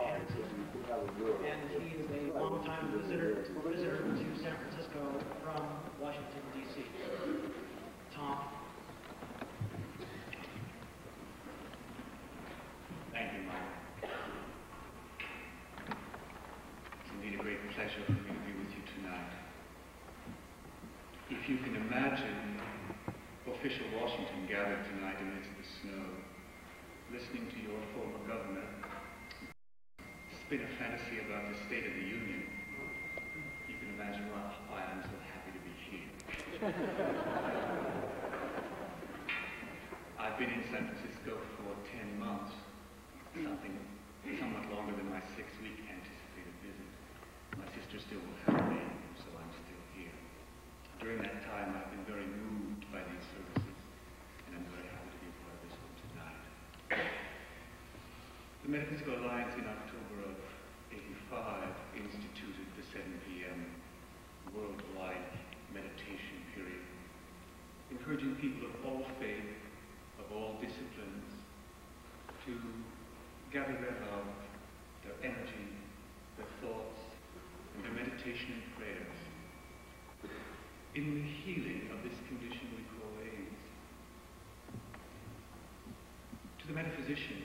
and he's a longtime visitor to San Francisco from Washington, D.C. Tom. Thank you, Mike. It's indeed a great pleasure for me to be with you tonight. If you can imagine official Washington gathered tonight amidst the snow, listening to your former governor spin a fantasy about the State of the Union, you can imagine why I'm so happy to be here. I've been in San Francisco for 10 months, something somewhat longer than my 6-week anticipated visit. My sister still will have me, so I'm still here. During that time, I've been very moved by these services, and I'm very happy to be part of this one tonight. The Metaphysical Alliance in October of '85 instituted the 7 p.m. worldwide meditation period, encouraging people of all faith, of all disciplines, to gather their love, their energy, their thoughts, and their meditation and prayers in the healing of this condition we call AIDS. To the metaphysician,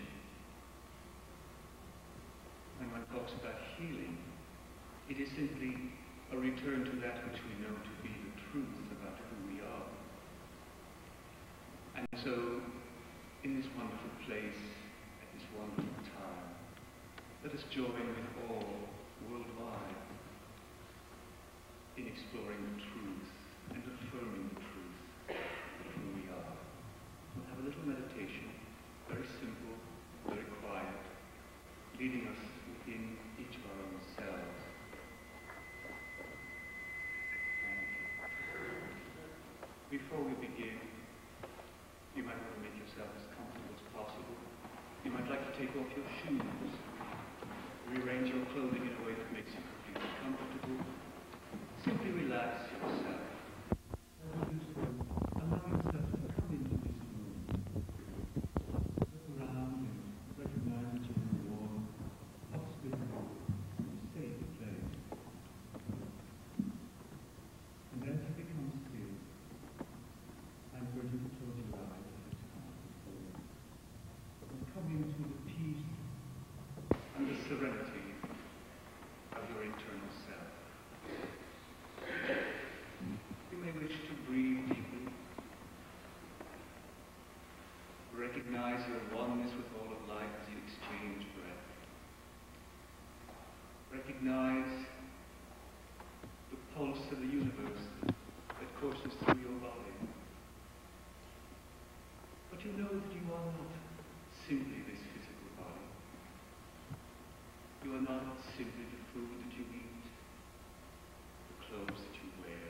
when one talks about healing, it is simply a return to that which we know to be the truth about who we are. And so, in this wonderful place, at this wonderful time, let us join with all worldwide in exploring the truth and affirming the truth of who we are. We'll have a little meditation, very simple, very quiet, leading us in each of our own selves. And before we begin, you might want to make yourself as comfortable as possible. You might like to take off your shoes, rearrange your clothing in a way that makes you completely comfortable. Simply relax yourself. Recognize your oneness with all of life as you exchange breath. Recognize the pulse of the universe that courses through your body. But you know that you are not simply this physical body. You are not simply the food that you eat, the clothes that you wear,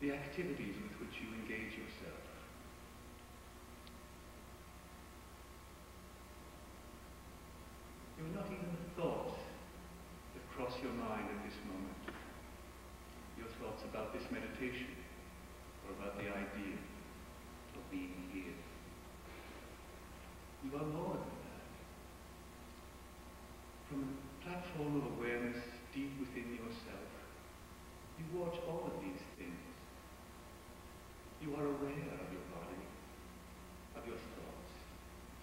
the activities with which you engage yourself. You're not even the thoughts that cross your mind at this moment. Your thoughts about this meditation, or about the idea of being here. You are more than that. From a platform of awareness deep within yourself, you watch all of these things. You are aware of your body, of your thoughts,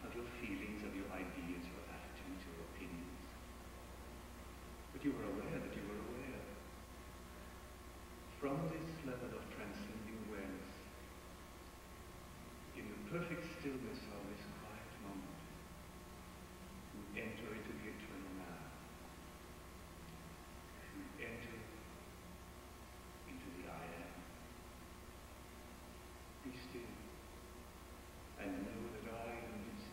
of your feelings, of your ideas, your attitudes, your opinions. But you are aware that you are aware. From this level of transcending awareness, in the perfect stillness of this quiet moment, you enter into the eternal now. You enter into the I am. Be still and know that I am this.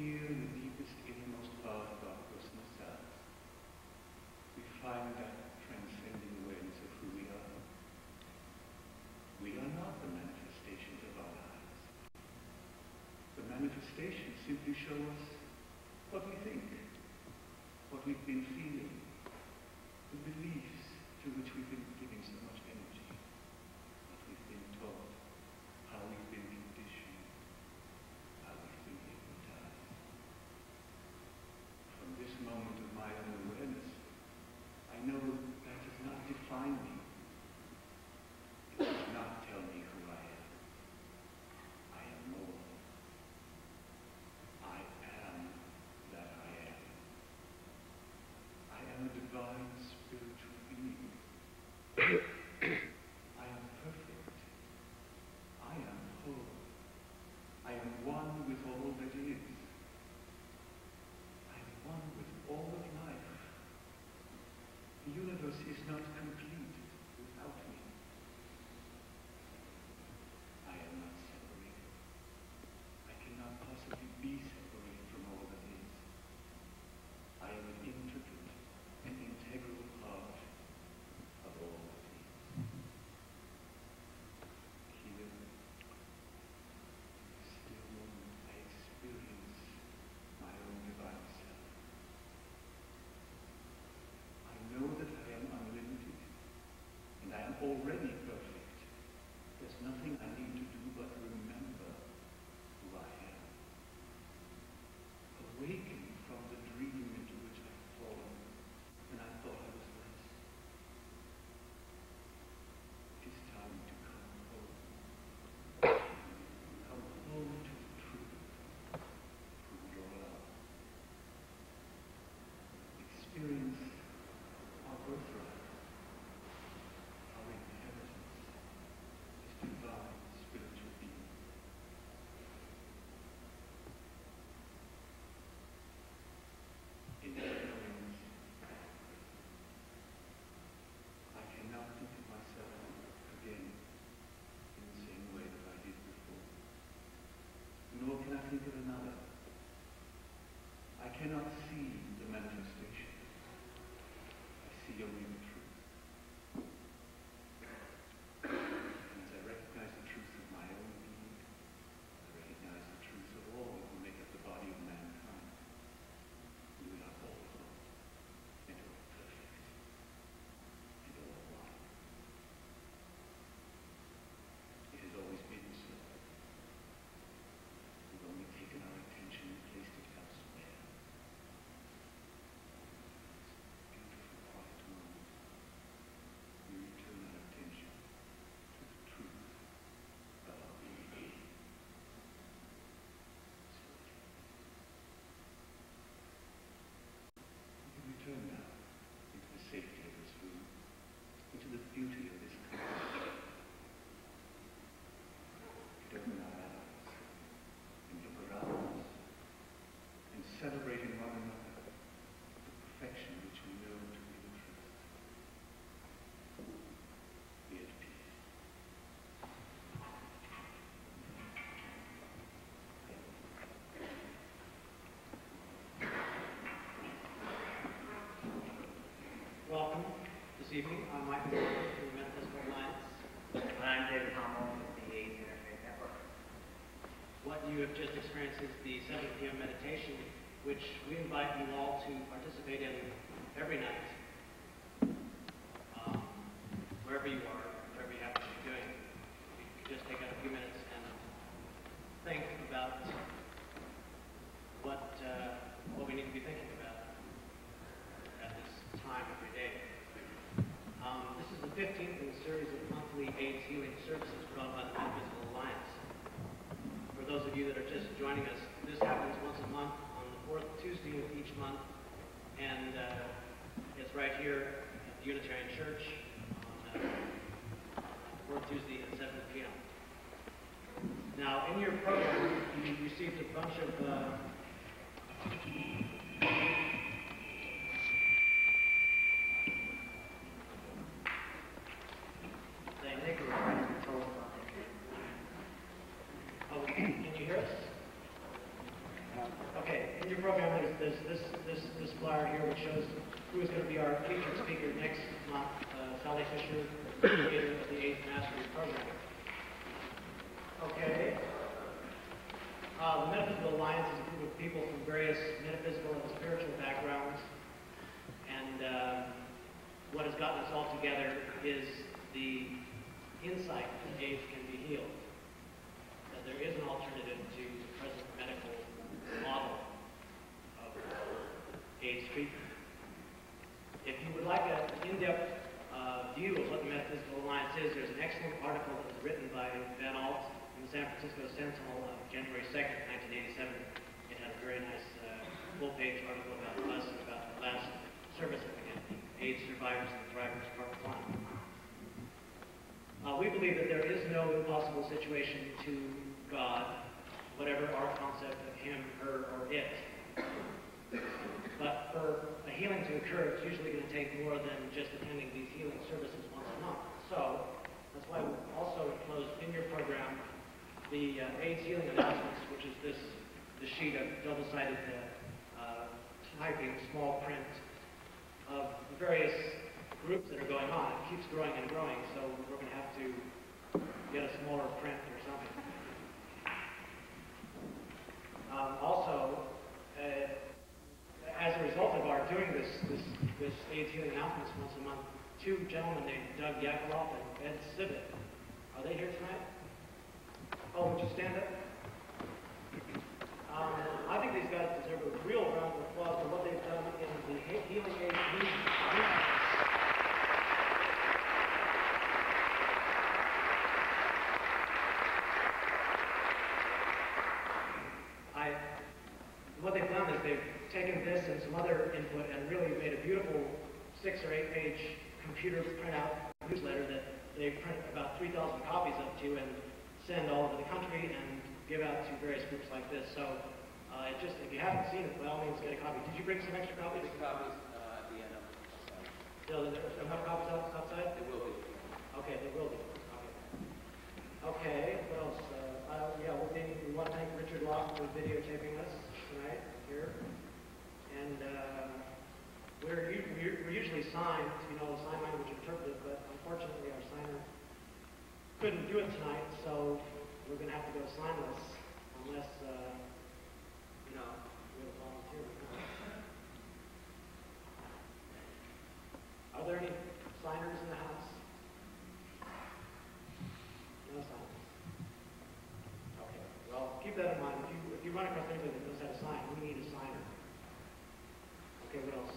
Here in the deepest, innermost part of our personal selves, we find that transcending awareness of who we are, find me. You cannot tell me who I am. I am no one. I am that I am. I am a divine spiritual being. I am perfect. I am whole. I am one with all that is. I am one with all of life. The universe is not complete without me. I am not separated. I cannot possibly be separated from all that is. I am an intricate and integral part of all that is. Here, still, I experience my own divine self. I know that I am unlimited, and I am already perfect. There's nothing I need to do but remember who I am. Awaken from the dream into which I've fallen when I thought I was lost. It is time to come home. Come home to the truth, to your love. Experience our birthright, our inheritance, this divine spiritual being. In that knowing, I cannot think of myself again in the same way that I did before. Nor can I think of another. I cannot see the manifestation. I see only the truth. And as I recognize the truth of my own being, I recognize the truth of all who make up the body of mankind. You are all one, and all perfect, and all one. It has always been so. We've only taken our attention and placed it elsewhere. This beautiful quiet moment, we return our attention to the truth of our being. We can return now into the safety of this room, into the beauty of this country. We could open our eyes and look around us and celebrate in one another the perfection which we know to be the truth. Be at peace. Welcome this evening. I'm Michael Gordon from the Metaphysical Alliance. And I'm David Hummel with the AIDS Interfaith Network. What you have just experienced is the 7 p.m. meditation, which we invite you all to participate in every night, wherever you are, whatever you happen to be doing. You can just take out a few minutes and think about what we need to be thinking about at this time every day. This is the 15th in a series of monthly AIDS healing services brought by the Metaphysical Alliance. For those of you that are just joining us, this happens once a month on the fourth Tuesday of each month, and it's right here at the Unitarian Church on fourth Tuesday at 7 p.m. Now, in your program, you received a bunch of Oh, can you hear us? Okay, in your program there's this flyer here which shows who is going to be our featured speaker next month, Sally Fisher, creator of the AIDS Mastery Program. Okay. The Metaphysical Alliance is a group of people from various metaphysical and spiritual backgrounds, and what has gotten us all together is the insight that AIDS can be healed, that there is an alternative to the present medical model of AIDS treatment. If you would like an in-depth view of what the Metaphysical Alliance is, there's an excellent article that was written by Van Alt in the San Francisco Sentinel on January 2nd, 1987. It had a very nice full-page article about the lesson about the last service that we did, AIDS Survivors and Thrivers, Part 1. We believe that there is no impossible situation to God, whatever our concept of him, her, or it. But for a healing to occur, it's usually going to take more than just attending these healing services once a month. So that's why we also enclosed in your program the AIDS healing announcements, which is the sheet of double-sided typing, small print of the various groups that are going on. It keeps growing and growing, so we're going to have to get a smaller print or something. As a result of our doing this AIDS healing announcements once a month, two gentlemen named Doug Yakovlev and Ed Sibbitt, are they here tonight? Oh, would you stand up? I think these guys deserve a real round of applause for what they've done in the healing AIDS movement. What they've done is they've taken this and some other input and really made a beautiful 6- or 8-page computer printout newsletter that they print about 3,000 copies up to and send all over the country and give out to various groups like this. So just if you haven't seen it, by all means get a copy. Did you bring some extra copies? There's copies at the end of the side. So there's enough copies outside? There will be. Okay, there will be. Okay, what else? Yeah, we want to thank Richard Locke for videotaping us tonight here. And we're usually signed, you know, the sign language interpreted, but unfortunately our signer couldn't do it tonight, so we're going to have to go signless unless, you know, we have a volunteer. Are there any signers in the house? No signers. Okay, well, keep that in mind. If you run across anybody that knows how to sign, we need a signer. Okay, what else?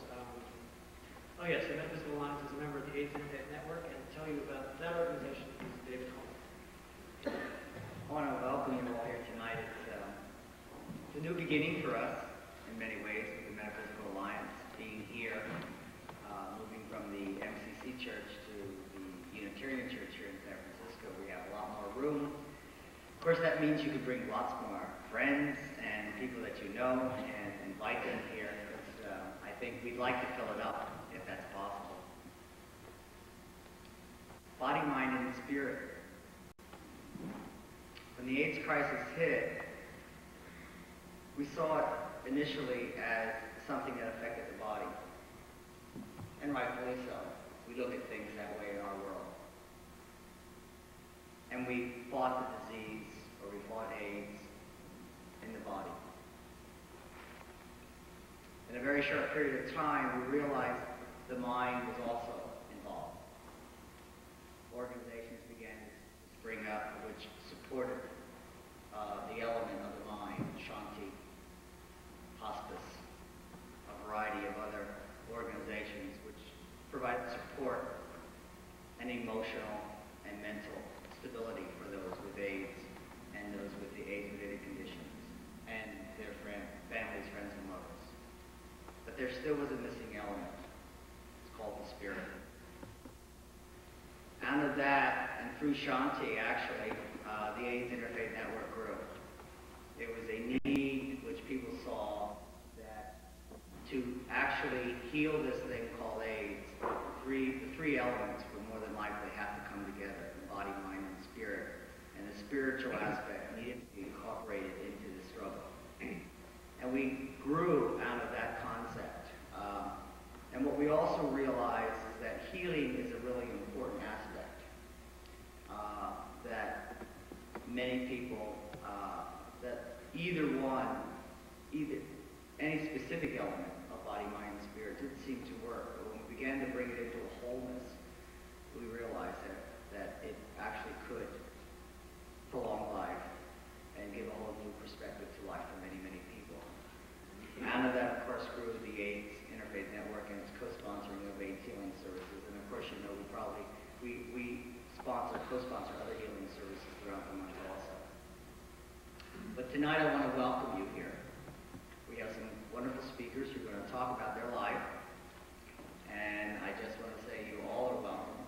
Oh yes, the Metaphysical Alliance is a member of the AIDS Interfaith Network, and to tell you about that organization is David Hummel. I want to welcome you all here tonight. It's a new beginning for us in many ways with the Metaphysical Alliance, being here, moving from the MCC Church to the Unitarian Church here in San Francisco. We have a lot more room. Of course, that means you can bring lots more friends and people that you know and invite them here. I think we'd like to fill it up if that's possible. Body, mind, and spirit. When the AIDS crisis hit, we saw it initially as something that affected the body, and rightfully so. We look at things that way in our world. And we fought the disease, or we fought AIDS, in the body. In a very short period of time, we realized the mind was also involved. Organizations began to spring up which supported the element of the mind, Shanti, hospice, a variety of other organizations which provided support and emotional and mental stability for those with AIDS and those with the AIDS-related conditions and their families, friends, and lovers. But there still was a missing element. It's called the spirit. Out of that, and through Shanti, actually, the AIDS Interfaith Network grew. There was a need which people saw that to actually heal this thing called AIDS, the three elements would more than likely have to come together. Body, mind, and spirit, and the spiritual aspect needed to be incorporated into the struggle. And we grew out of that concept. And what we also realized is that healing is a really important aspect that many people, that any specific element of body, mind, and spirit didn't seem to work. But when we began to bring it into a wholeness, we realized that it actually could prolong life and give a whole new perspective to life for many, many people. Out of that, of course, grew the AIDS Interfaith Network and its co-sponsoring of AIDS healing services. And of course, you know, we probably we sponsor, co-sponsor other healing services throughout the month also. But tonight I want to welcome you here. We have some wonderful speakers who are going to talk about their life. And I just want to say you all are welcome.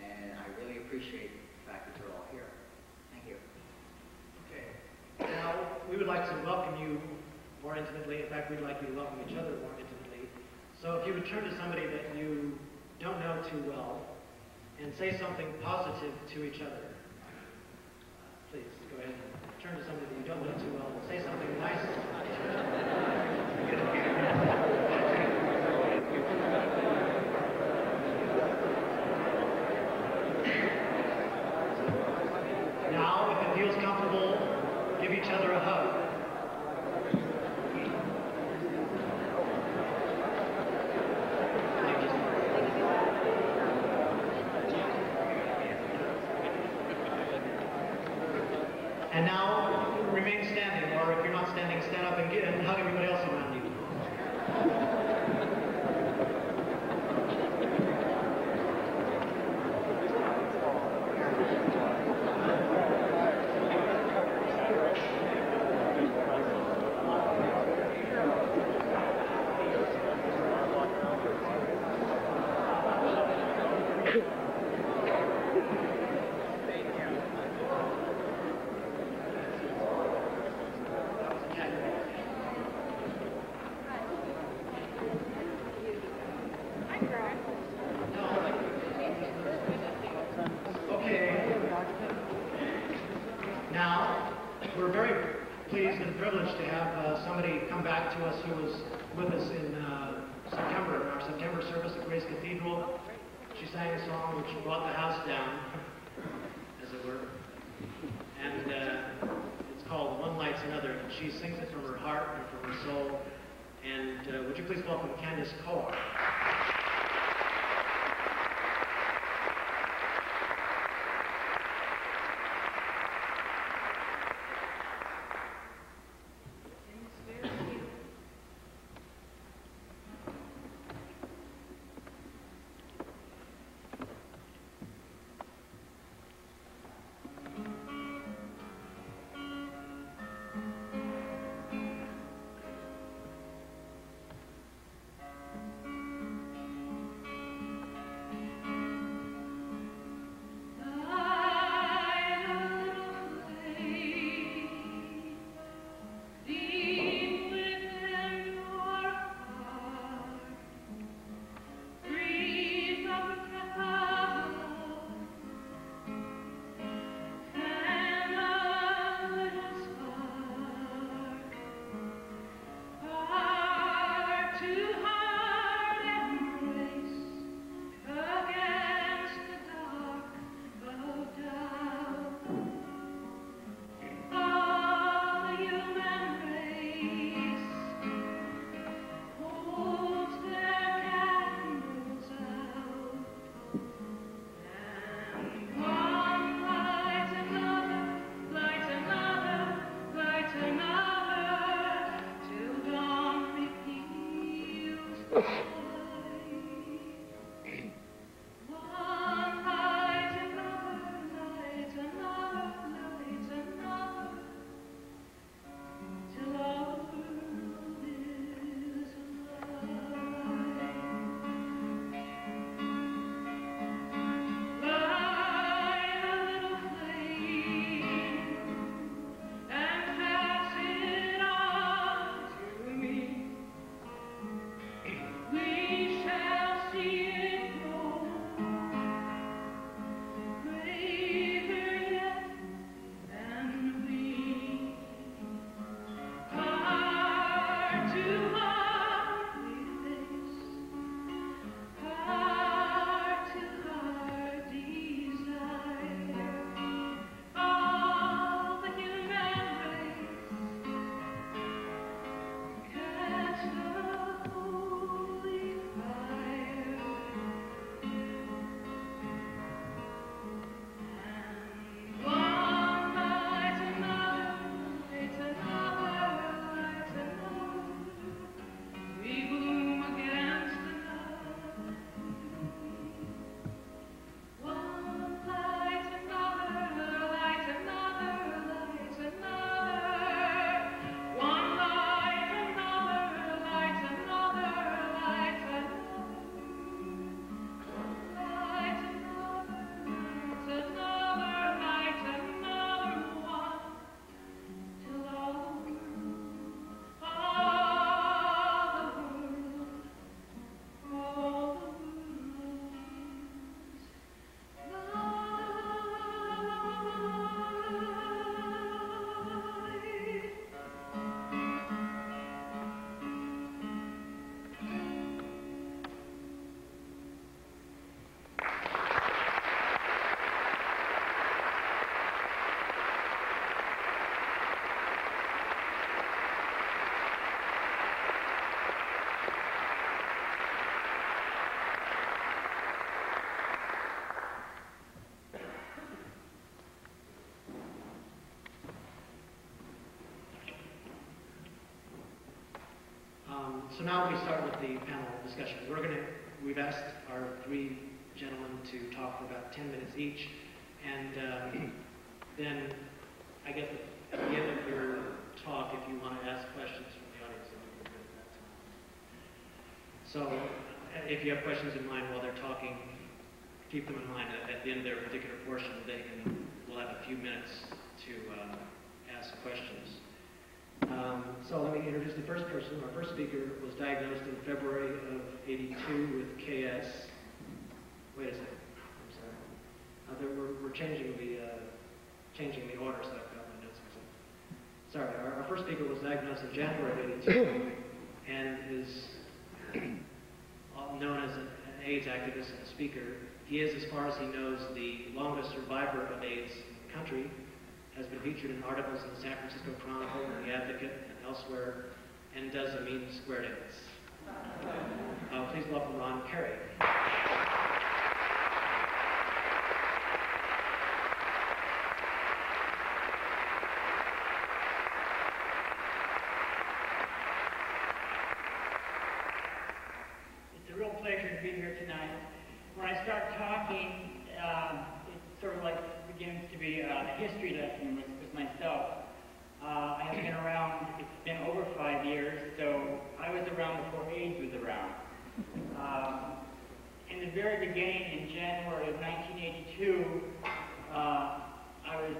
And I really appreciate the fact that you're all here. Thank you. Okay. Now, we would like to welcome you more intimately. In fact, we'd like you to welcome each other more intimately. So if you would turn to somebody that you don't know too well and say something positive to each other. Please, go ahead and turn to somebody that you don't know too well and say something nice to each other. Now, if it feels comfortable, give each other a hug. And now, remain standing, or if you're not standing, stand up and, hug everybody else around you. So now we start with the panel discussion. We've asked our three gentlemen to talk for about 10 minutes each, and then I guess at the end of your talk, if you want to ask questions from the audience, it'll be good at that time. So if you have questions in mind while they're talking, keep them in mind at the end of their particular portion. We'll have a few minutes to ask questions. So let me introduce the first person. Our first speaker was diagnosed in February of '82 with KS. Wait a second. I'm sorry. We're changing the order, so I've got my notes mixed up. Sorry. Our first speaker was diagnosed in January of '82 and is known as an AIDS activist and a speaker. He is, as far as he knows, the longest survivor of AIDS in the country. Has been featured in articles in the San Francisco Chronicle and The Advocate and elsewhere, and does a mean square dance. Please welcome Ron Carey. It's a real pleasure to be here tonight. When I start talking, it's sort of like begins to be a history lesson with myself. I have been around, it's been over 5 years, so I was around before AIDS was around. In the very beginning, in January of 1982, I was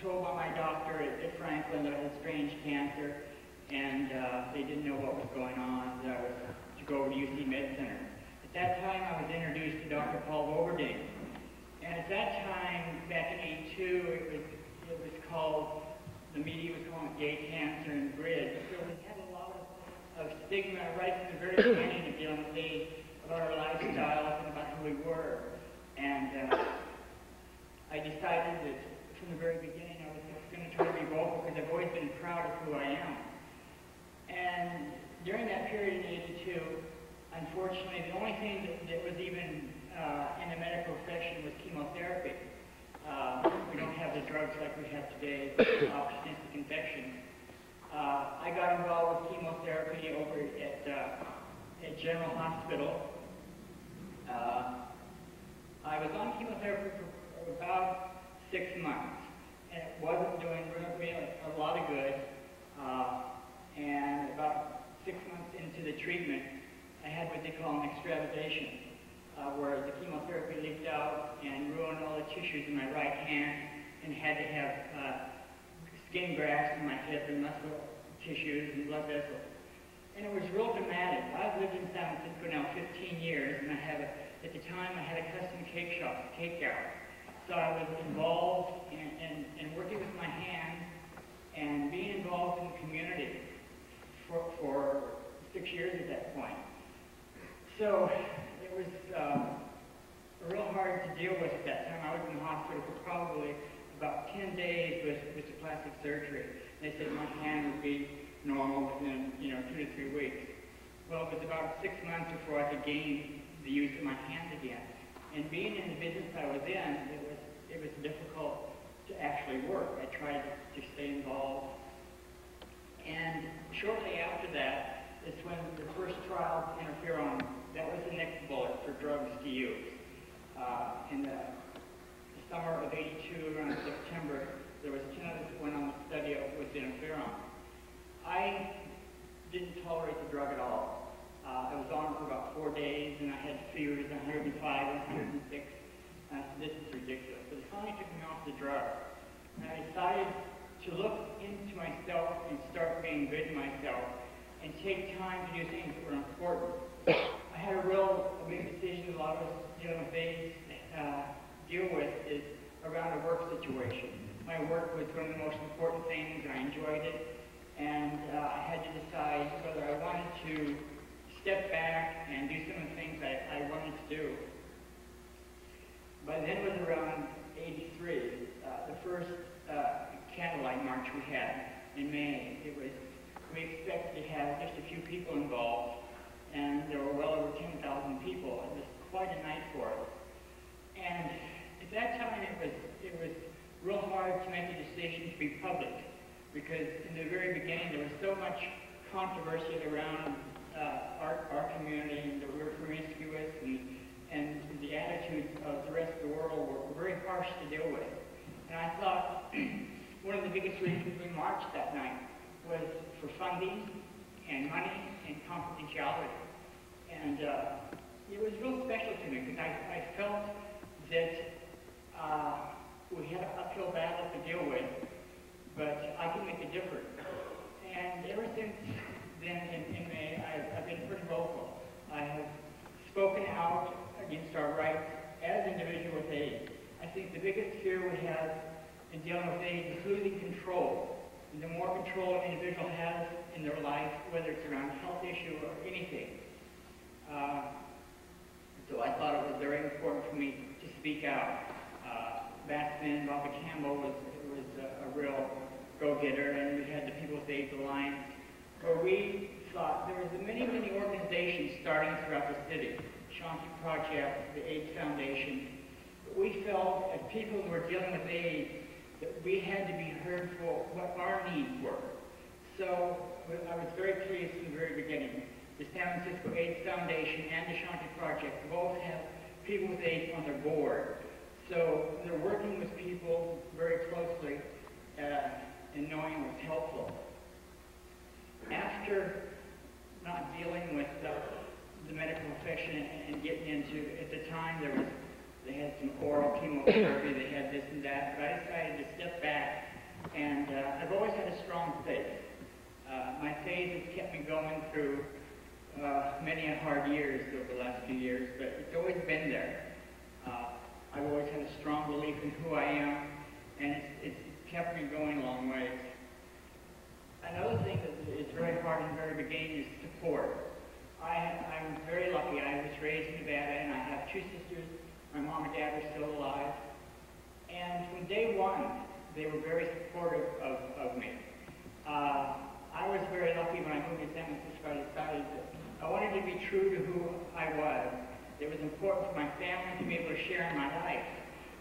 told by my doctor at Franklin that I had strange cancer, and they didn't know what was going on, so I was to go over to UC Med Center. At that time, I was introduced to Dr. Paul Volberding. And at that time, back in '82, it was called, the media was calling it gay cancer and GRID. So we had a lot of stigma right from the very beginning of dealing with AIDS, about our lifestyles and about who we were. And I decided that from the very beginning I was going to try to be vocal because I've always been proud of who I am. And during that period in '82, unfortunately, the only thing that was even in the medical section was chemotherapy. We don't have the drugs like we have today, opportunistic infections. I got involved with chemotherapy over at General Hospital. I was on chemotherapy for about 6 months, and it wasn't doing really a lot of good. And about 6 months into the treatment, I had what they call an extravasation. Where the chemotherapy leaked out and ruined all the tissues in my right hand and had to have skin grafts in my hip and muscle tissues and blood vessels. And it was real dramatic. I've lived in San Francisco now 15 years, and at the time I had a custom cake shop, cake out. So I was involved in working with my hands and being involved in the community for 6 years at that point. So it was real hard to deal with at that time. I was in the hospital for probably about 10 days with the plastic surgery. They said my hand would be normal within 2 to 3 weeks. Well, it was about 6 months before I could gain the use of my hands again. And being in the business I was in, it was difficult to actually work. I tried to stay involved. And shortly after that, it's when the first trial of interferon. That was the next bullet for drugs to use. In the summer of '82, around September, there was 10 of us that went on the study with interferon. I didn't tolerate the drug at all. I was on for about 4 days, and I had fevers 105, 106. And I said, this is ridiculous. So they finally took me off the drug. And I decided to look into myself and start being good to myself and take time to do things that were important. I had a big decision a lot of us dealing with AIDS deal with is around a work situation. My work was one of the most important things, and I enjoyed it, and I had to decide whether I wanted to step back and do some of the things I wanted to do. By then it was around '83, the first candlelight march we had in May. We expected to have just a few people involved, and there were well over 10,000 people. It was quite a night for us. And at that time, it was real hard to make a decision to be public, because in the very beginning, there was so much controversy around our community that we're promiscuous and the attitudes of the rest of the world were very harsh to deal with. And I thought one of the biggest reasons we marched that night was for funding and money and confidentiality. And it was real special to me because I felt that we had an uphill battle to deal with, but I can make a difference. And ever since then in May, I've been pretty vocal. I have spoken out against our rights as individuals with AIDS. I think the biggest fear we have in dealing with AIDS is losing control. And the more control an individual has in their life, whether it's around a health issue or anything. So I thought it was very important for me to speak out. Back then, Bobby Campbell was a real go-getter, and we had the People's AIDS Alliance, where we thought there were many, many organizations starting throughout the city. Shanti Project, the AIDS Foundation. We felt, as people who were dealing with AIDS, that we had to be heard for what our needs were. So I was very pleased from the very beginning. The San Francisco AIDS Foundation and the Shanti Project both have people with AIDS on their board. So they're working with people very closely and knowing what's helpful. After not dealing with the medical profession and getting into, at the time there was, they had some oral chemotherapy, they had this and that, but I decided to step back. And I've always had a strong faith. My faith has kept me going through many hard years over the last few years, but it's always been there. I've always had a strong belief in who I am, and it's kept me going a long ways. Another thing that is very hard in the very beginning is support. I'm very lucky. I was raised in Nevada, and I have two sisters. My mom and dad are still alive. And from day one, they were very supportive of me. I was very lucky when I moved to San Francisco. I decided that I wanted to be true to who I was. It was important for my family to be able to share in my life.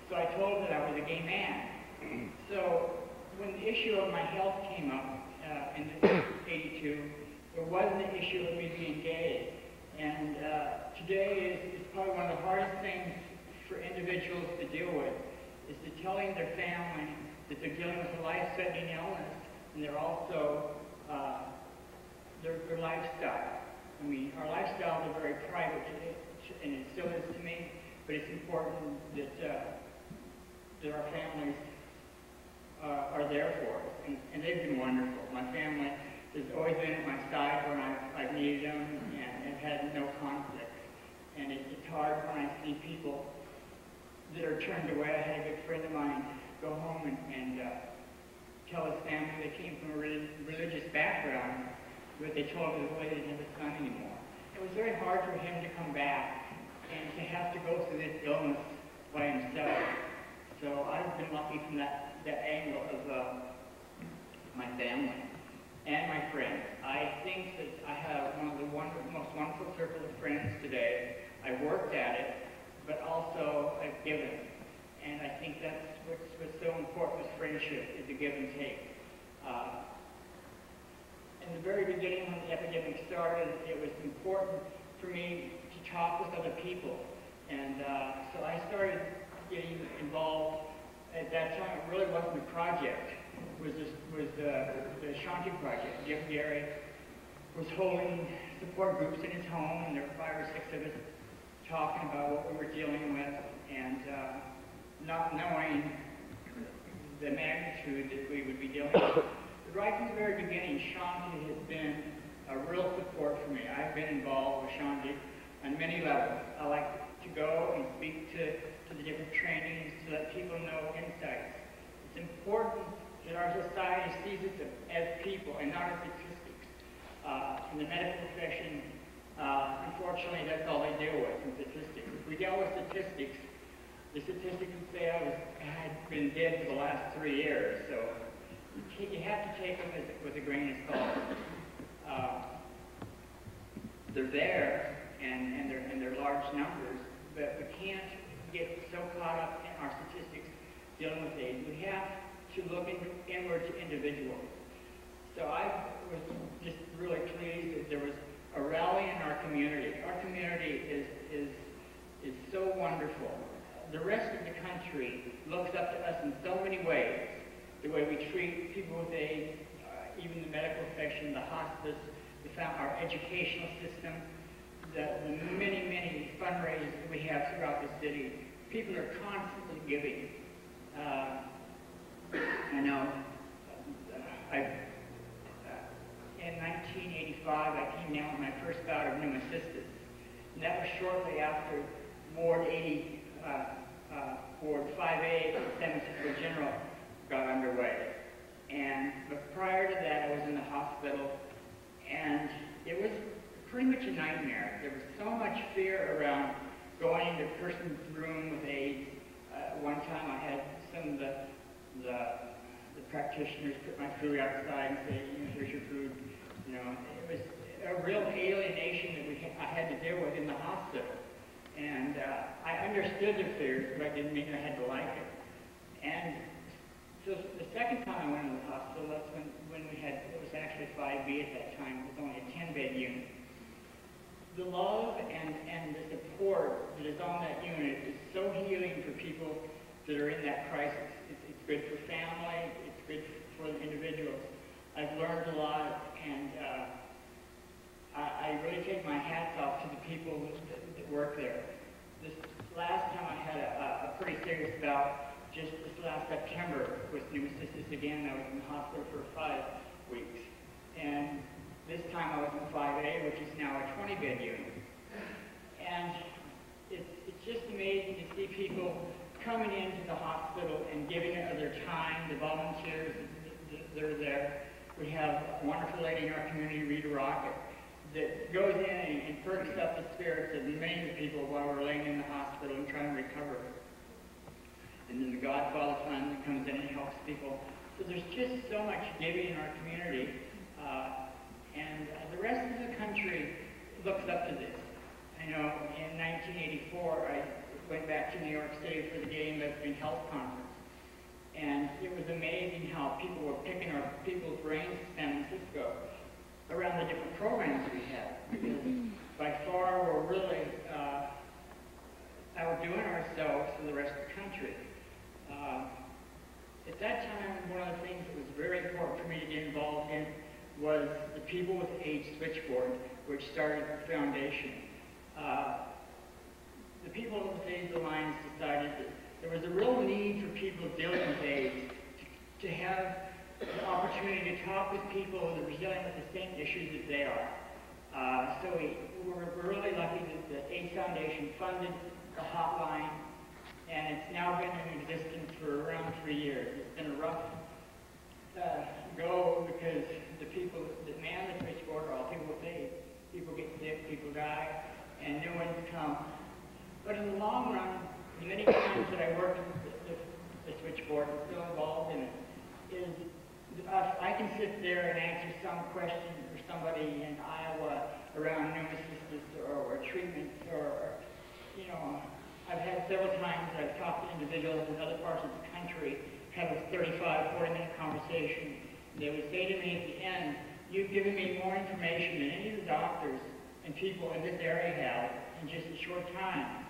So I told them that I was a gay man. So when the issue of my health came up in 1982, there wasn't an issue of me being gay. And today is probably one of the hardest things for individuals to deal with, is to telling their family that they're dealing with a life-threatening illness, and they're also their lifestyle. I mean, our lifestyles are very private, and it still is to me, but it's important that, that our families are there for us, and they've been wonderful. My family has always been at my side when I've needed them, and have had no conflict. And it's hard when I see people that are turned away. I had a good friend of mine go home and tell his family they came from a religious background, but they told him they didn't have a son anymore. It was very hard for him to come back and to have to go through this illness by himself. So I've been lucky from that angle of my family and my friends. I think that I have one of the most wonderful circle of friends today. I worked at it, but also I've given. And I think that's what's so important with friendship, is the give and take. In the very beginning, when the epidemic started, it was important for me to talk with other people. And so I started getting involved. At that time, it really wasn't a project. It was the Shanti Project. Jeff Gerry was holding support groups in his home, and there were 5 or 6 of us talking about what we were dealing with, and not knowing the magnitude that we would be dealing with. Right from the very beginning, Shanti has been a real support for me. I've been involved with Shanti on many levels. I like to go and speak to the different trainings to let people know insights. It's important that our society sees us as people and not as statistics. In the medical profession, unfortunately, that's all they deal with, in statistics. If we deal with statistics, the statistics would say I've been dead for the last 3 years. So you have to take them with a grain of salt. They're there, and they're large numbers, but we can't get so caught up in our statistics dealing with AIDS. We have to look inward to individuals. So I was just really pleased that there was a rally in our community. Our community is so wonderful. The rest of the country looks up to us in so many ways. The way we treat people with AIDS, even the medical section, the hospice, our educational system, the many, many fundraisers that we have throughout the city. People are constantly giving. I know, in 1985, I came down with my first bout of pneumocystis. And that was shortly after Ward 5A at the San Francisco General got underway. But prior to that, I was in the hospital, and it was pretty much a nightmare. There was so much fear around going into a person's room with AIDS. One time I had some of the practitioners put my food outside and say, here's your food. You know, it was a real alienation that I had to deal with in the hospital. And I understood the fears, but I didn't mean I had to like it. And so the second time I went to the hospital, that's when we had, it was actually 5B at that time, it was only a 10-bed unit. The love and the support that is on that unit is so healing for people that are in that crisis. It's good for family, it's good for the individuals. I've learned a lot, and I really take my hats off to the people that work there. This last time I had a pretty serious bout, just this last September, with pneumocystis again. I was in the hospital for 5 weeks. And this time I was in 5A, which is now a 20-bed unit. And it's just amazing to see people coming into the hospital and giving it of their time, the volunteers that are there. We have a wonderful lady in our community, Rita Rockett, that goes in and perks up the spirits of many people while we're laying in the hospital and trying to recover. And then the Godfather Fund comes in and helps people. So there's just so much giving in our community. And the rest of the country looks up to this. I know in 1984, I went back to New York City for the Gay and Lesbian Health Conference. And it was amazing how people were picking our people's brains in San Francisco around the different programs we had. Because by far, we're really outdoing ourselves from the rest of the country. At that time, one of the things that was very important for me to get involved in was the People with AIDS Switchboard, which started the foundation. The People with AIDS Alliance decided that there was a real need for people dealing with AIDS to have the opportunity to talk with people who are dealing with the same issues that they are. So we're really lucky that the AIDS Foundation funded the hotline, and it's now been in existence for around 3 years. It's been a rough go because the people that man the switchboard are all people with AIDS. People get sick, people die, and new ones come. But in the long run, the many times that I work with the switchboard and still involved in it, I can sit there and answer some question for somebody in Iowa around pneumocystis or treatments or, you know, I've had several times I've talked to individuals in other parts of the country, have a 35, 40-minute conversation. They would say to me at the end, you've given me more information than any of the doctors and people in this area have in just a short time.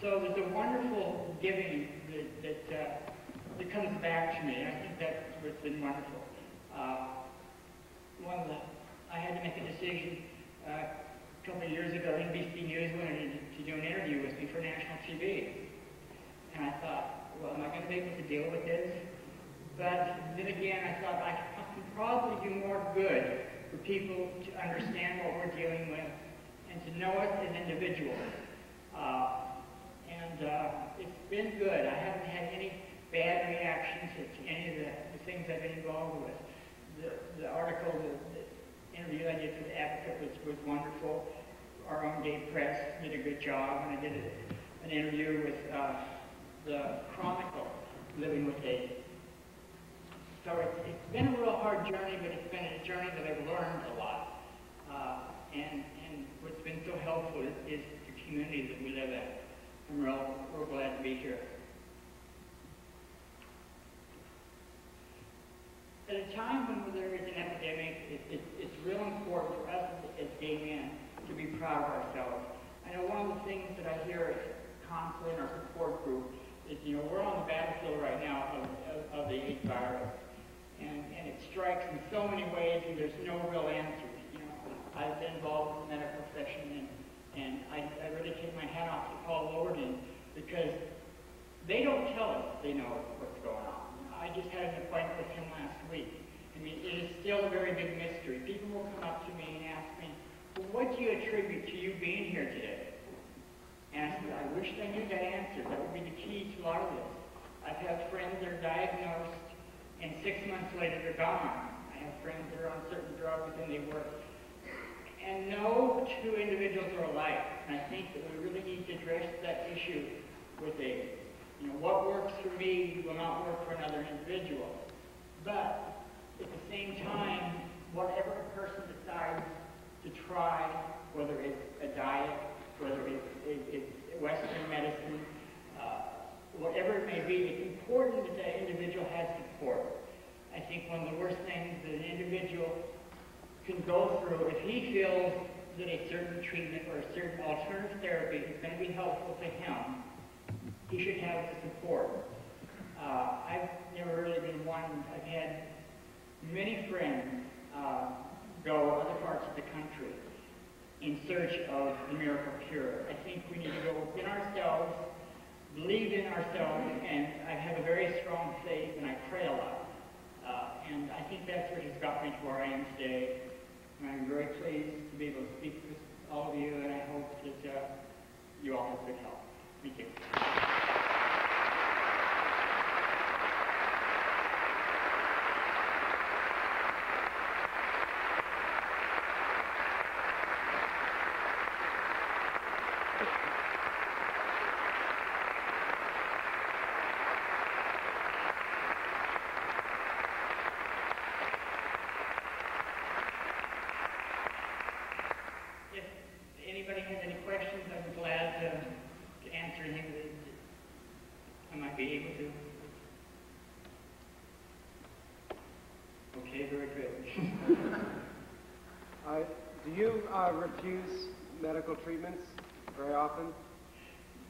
So there's a wonderful giving that comes back to me. I think that's what's been wonderful. I had to make a decision a couple of years ago. NBC News wanted to do an interview with me for national TV. And I thought, well, am I going to be able to deal with this? But then again, I thought I can probably do more good for people to understand what we're dealing with and to know us as individuals. It's been good. I haven't had any bad reactions to any of the things I've been involved with. The article, the interview I did for The Advocate was wonderful. Our own gay press did a good job, and I did an interview with the Chronicle, Living with AIDS. So it's been a real hard journey, but it's been a journey that I've learned a lot. And what's been so helpful is the community that we live in. I'm real glad to be here. At a time when there is an epidemic, it's real important for us as amen, to be proud of ourselves. I know one of the things that I hear at counseling or support group is, you know, we're on the battlefield right now of the AIDS virus. And it strikes in so many ways, and there's no real answers. You know, I've been involved with the medical profession, and I really take my hat off to Paul Volberding, because they don't tell us they know what's going on. I just had an appointment with him last week. I mean, it is still a very big mystery. People will come up to me and ask me, well, what do you attribute to you being here today? And I said, I wish I knew that answer. That would be the key to a lot of this. I've had friends that are diagnosed, and 6 months later, they're gone. I have friends that are on certain drugs, and they work. And no two individuals are alike. And I think that we really need to address that issue with AIDS. You know, what works for me will not work for another individual. But at the same time, whatever a person decides to try, whether it's a diet, whether it's Western medicine, whatever it may be, it's important that that individual has support. I think one of the worst things that an individual can go through, if he feels that a certain treatment or a certain alternative therapy is going to be helpful to him, he should have the support. I've never really been one. I've had many friends go other parts of the country in search of the miracle cure. I think we need to go within ourselves, believe in ourselves, and I have a very strong faith, and I pray a lot. And I think that's what has got me to where I am today. And I'm very pleased to be able to speak with all of you, and I hope that you all have good help. Thank you. Refuse medical treatments very often?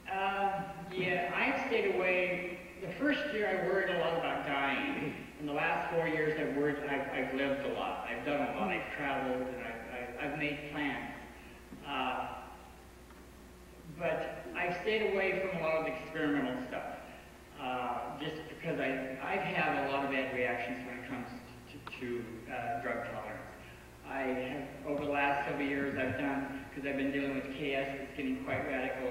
Yeah, I've stayed away. The first year I worried a lot about dying. In the last 4 years I've lived a lot. I've done a lot. I've traveled and I've made plans. But I've stayed away from a lot of experimental stuff. Just because I've had a lot of bad reactions when it comes to drug tolerance. I have, over the last several years, I've done, because I've been dealing with KS that's getting quite radical,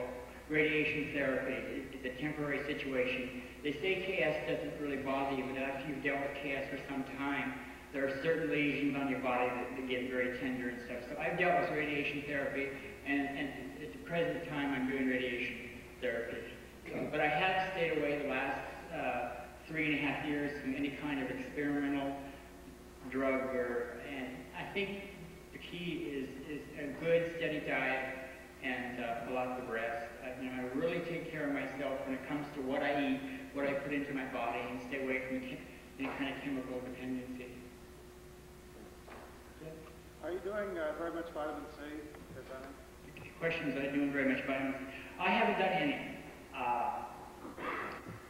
radiation therapy. It's a temporary situation. They say KS doesn't really bother you, but after you've dealt with KS for some time, there are certain lesions on your body that get very tender and stuff. So I've dealt with radiation therapy, and at the present time, I'm doing radiation therapy. But I have stayed away the last 3.5 years from any kind of experimental drug and I think the key is a good, steady diet and lots of rest. I really take care of myself when it comes to what I eat, what I put into my body, and stay away from any kind of chemical dependency. Are you doing very much vitamin C? The question is, are you doing very much vitamin C? I haven't done any.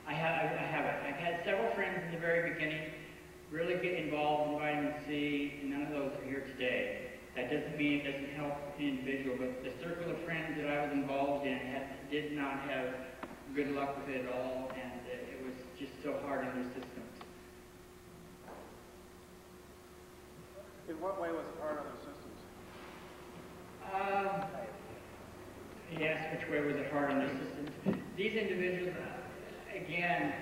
I haven't. I've had several friends in the very beginning really get involved in vitamin C, and none of those are here today. That doesn't mean it doesn't help an individual, but the circle of friends that I was involved in did not have good luck with it at all, and it was just so hard on their systems. In what way was it hard on their systems? Yes, which way was it hard on their systems? These individuals, again,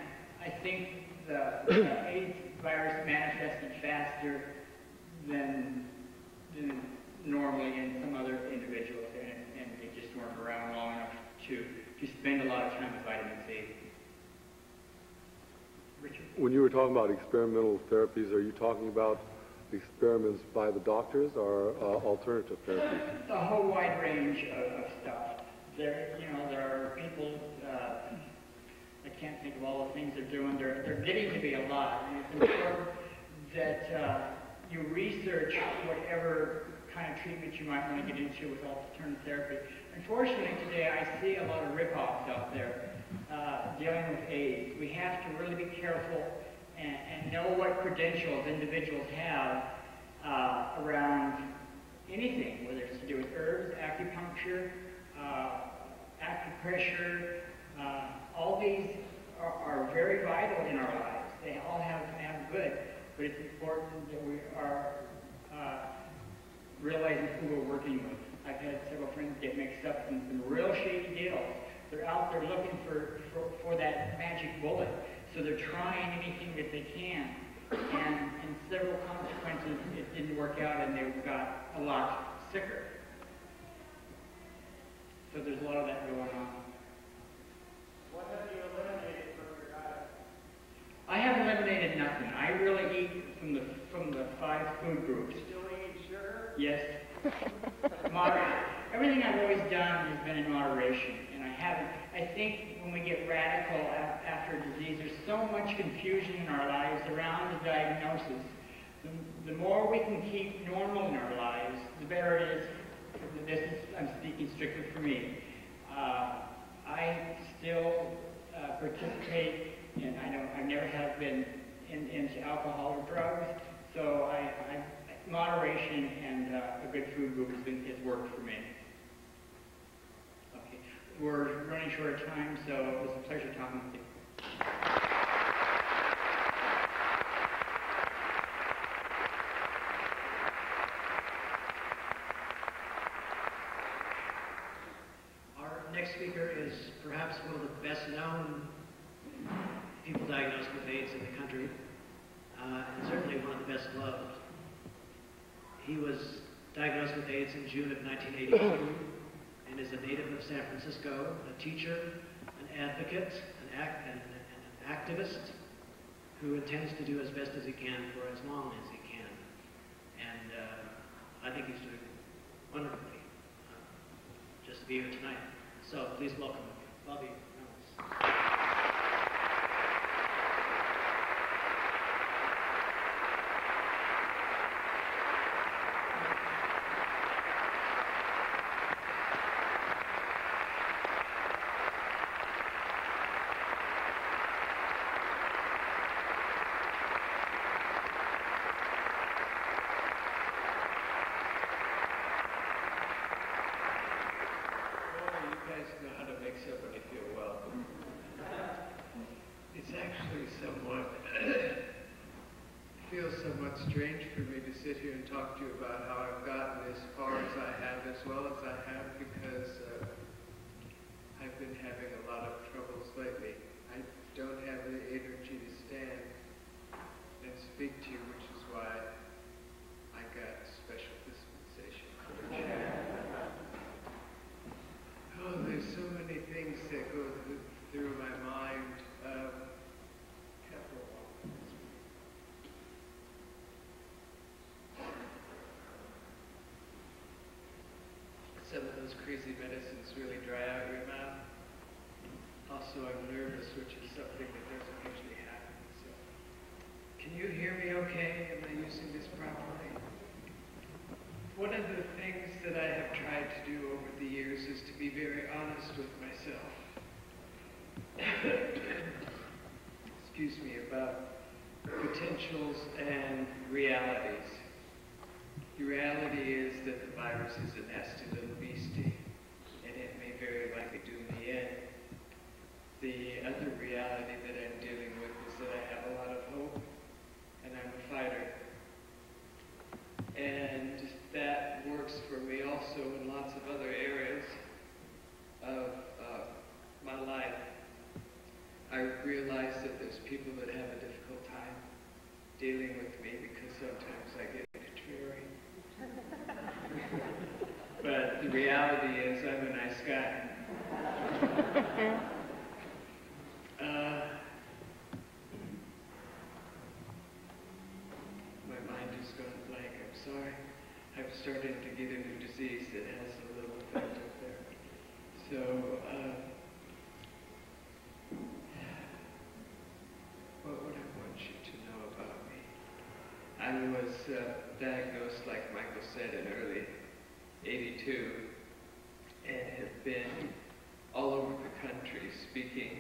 I think the AIDS virus manifested faster than normally in some other individuals, and they just weren't around long enough to spend a lot of time with vitamin C. Richard? When you were talking about experimental therapies, are you talking about experiments by the doctors or alternative therapies? A whole wide range of stuff. There are people, I can't think of all the things they're doing. They're getting to be a lot. And it's important that you research whatever kind of treatment you might want to get into with alternative therapy. Unfortunately, today I see a lot of rip-offs out there dealing with AIDS. We have to really be careful and know what credentials individuals have around anything, whether it's to do with herbs, acupuncture, acupressure. All these are very vital in our lives. They all have good, but it's important that we are realizing who we're working with. I've had several friends get mixed up in some real shady deals. They're out there looking for that magic bullet. So they're trying anything that they can. And in several consequences, it didn't work out and they got a lot sicker. So there's a lot of that going on. What have you eliminated from your diet? I have eliminated nothing. I really eat from the five food groups. Still eat sugar? Yes. Everything I've always done has been in moderation, and I haven't. I think when we get radical after a disease, there's so much confusion in our lives around the diagnosis. The more we can keep normal in our lives, the better it is. I'm speaking strictly for me. I still participate, and I never have been into alcohol or drugs, so moderation and a good food group has worked for me. Okay. We're running short of time, so it was a pleasure talking with you. Our next speaker is perhaps one of the best known people diagnosed with AIDS in the country, and certainly one of the best loved. He was diagnosed with AIDS in June of 1982 and is a native of San Francisco, a teacher, an advocate, an activist who intends to do as best as he can for as long as he can. And I think he's doing wonderfully just to be here tonight. So please welcome Bobby Campbell. Strange for me to sit here and talk to you about how I've gotten as far as I have, as well as I have, because I've been having a lot of troubles lately. I don't have the energy to stand and speak to you, which is why I got special dispensation for the chair. Oh, there's so many things that go through my mind. Some of those crazy medicines really dry out your mouth. Also, I'm nervous, which is something that doesn't usually happen. So, can you hear me okay? Am I using this properly? One of the things that I have tried to do over the years is to be very honest with myself. Excuse me, about potentials and realities. The reality is that the virus is a nasty little beastie, and it may very likely do me in. The other reality that I'm dealing with is that I have a lot of hope, and I'm a fighter. And that works for me also in lots of other areas of my life. I realize that there's people that have a difficult time dealing with me because sometimes I get interfering. But the reality is I'm a nice guy. My mind has gone blank, I'm sorry. I've started to get a new disease that has a little effect up there. So, what would I want you to know about me? I was diagnosed, like Michael said, in early '82, and have been all over the country speaking,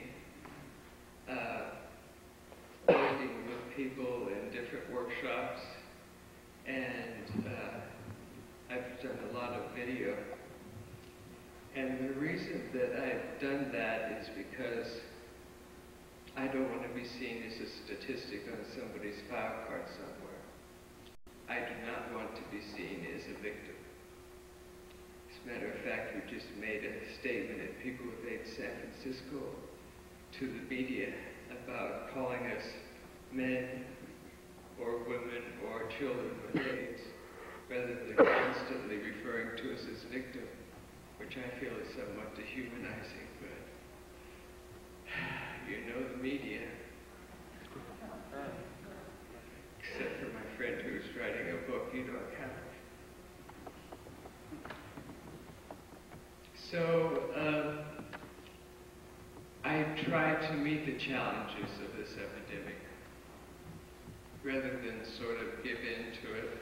working with people in different workshops, and I've done a lot of video. And the reason that I've done that is because I don't want to be seen as a statistic on somebody's file card somewhere. I do not want to be seen as a victim. As a matter of fact, we just made a statement at People with AIDS San Francisco to the media about calling us men or women or children with AIDS, rather than constantly referring to us as victims, which I feel is somewhat dehumanizing, but you know the media. Except for my friend who's writing a book, you don't count. So I try to meet the challenges of this epidemic. Rather than sort of give in to it,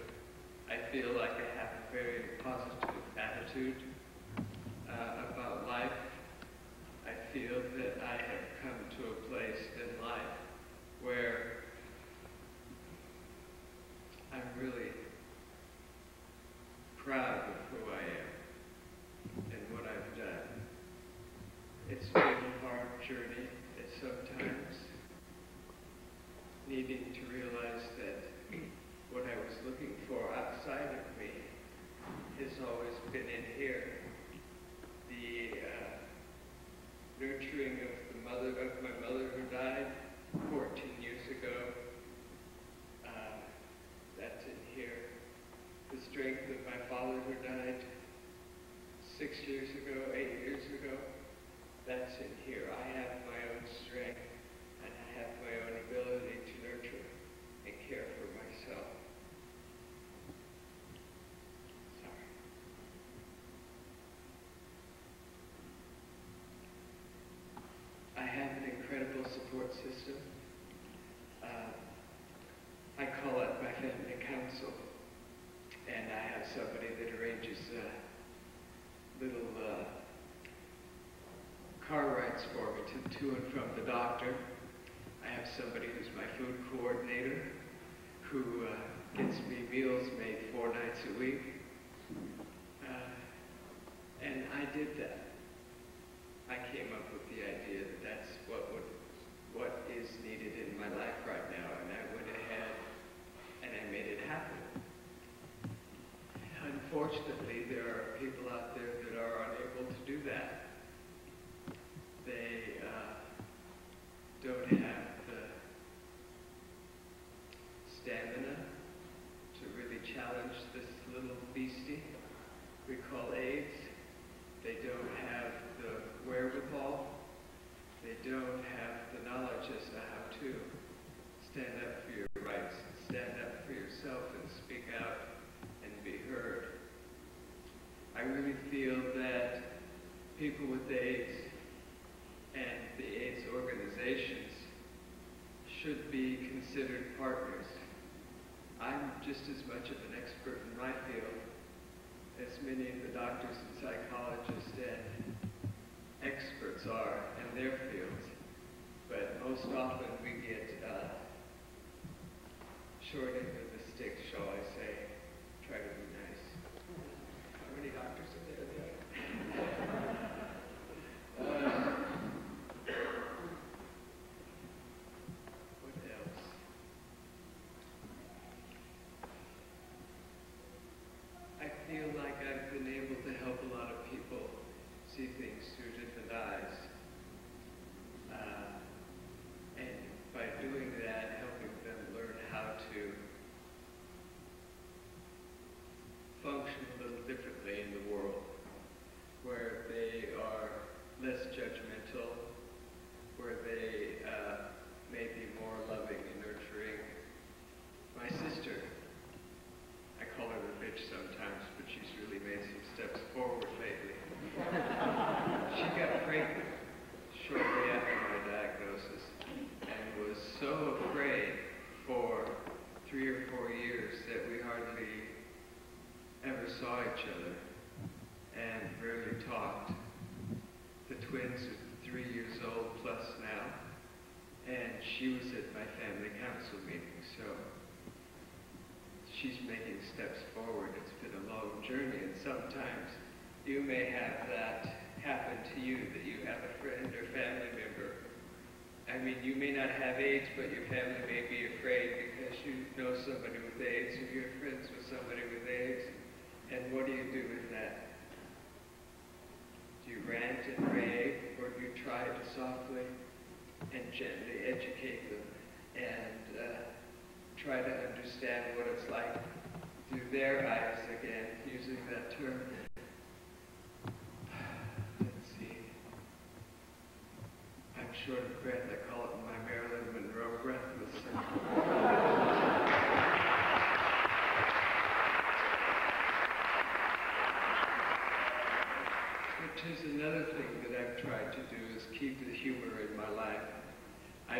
I feel like I have a very positive attitude about life. I feel that I have come to a place in life where I'm really proud of who I am and what I've done. It's been a hard journey at sometimes, needing to realize that what I was looking for outside of me has always been in here. The nurturing of the mother of my mother who died 14 years ago, that's in here. The strength of my father who died 8 years ago, that's in here. I have my own strength and I have my own ability to nurture and care for myself. I have an incredible support system. I call it my family council, and I have somebody that arranges little car rides for me to and from the doctor. I have somebody who's my food coordinator, who gets me meals made 4 nights a week, and I did that. I came up with the idea that that's what is needed in my life right now, and I went ahead and I made it happen. Unfortunately, there are people out there that are unable to do that. They don't have the stamina to really challenge this little beastie we call AIDS. They don't have the wherewithal. They don't have the knowledge as to how to stand up for your rights, and stand up for yourself, and speak out and be heard. I really feel that people with AIDS and the AIDS organizations should be considered partners. I'm just as much of an expert in my field as many of the doctors and psychologists and experts are in their fields, but most often we get short end of the stick, shall I say. Try to be nice. How many doctors are there? What else? I feel like I've been able to help a lot of people see things through different eyes, and by doing that, helping them learn how to function a little differently in the world, where they are less judgmental, where they may be more loving and nurturing. My sister, I call her the bitch sometimes, but she's really made some steps forward lately. She got pregnant shortly after my diagnosis and was so afraid for 3 or 4 years that we ever saw each other and rarely talked. The twins are 3 years old plus now, and she was at my family council meeting, so she's making steps forward. It's been a long journey, and sometimes you may have that happen to you, that you have a friend or family member. I mean, you may not have AIDS, but your family may be afraid because you know somebody with AIDS or you're friends with somebody with AIDS. And what do you do with that? Do you rant and rave, or do you try to softly and gently educate them and try to understand what it's like through their eyes again, using that term? Short of breath, I call it my Marilyn Monroe breathless syndrome. Which is another thing that I've tried to do, is keep the humor in my life. I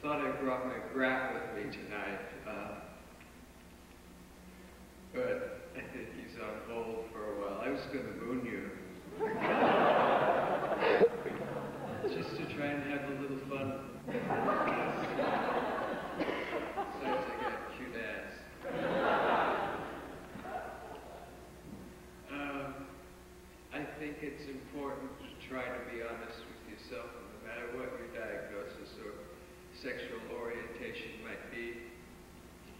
thought I brought my brat with me tonight, but I think he's on hold for a while. I was going to moon you. Just to try and have a little fun. Besides, I got a cute ass. I think it's important to try to be honest with yourself, no matter what your diagnosis or sexual orientation might be.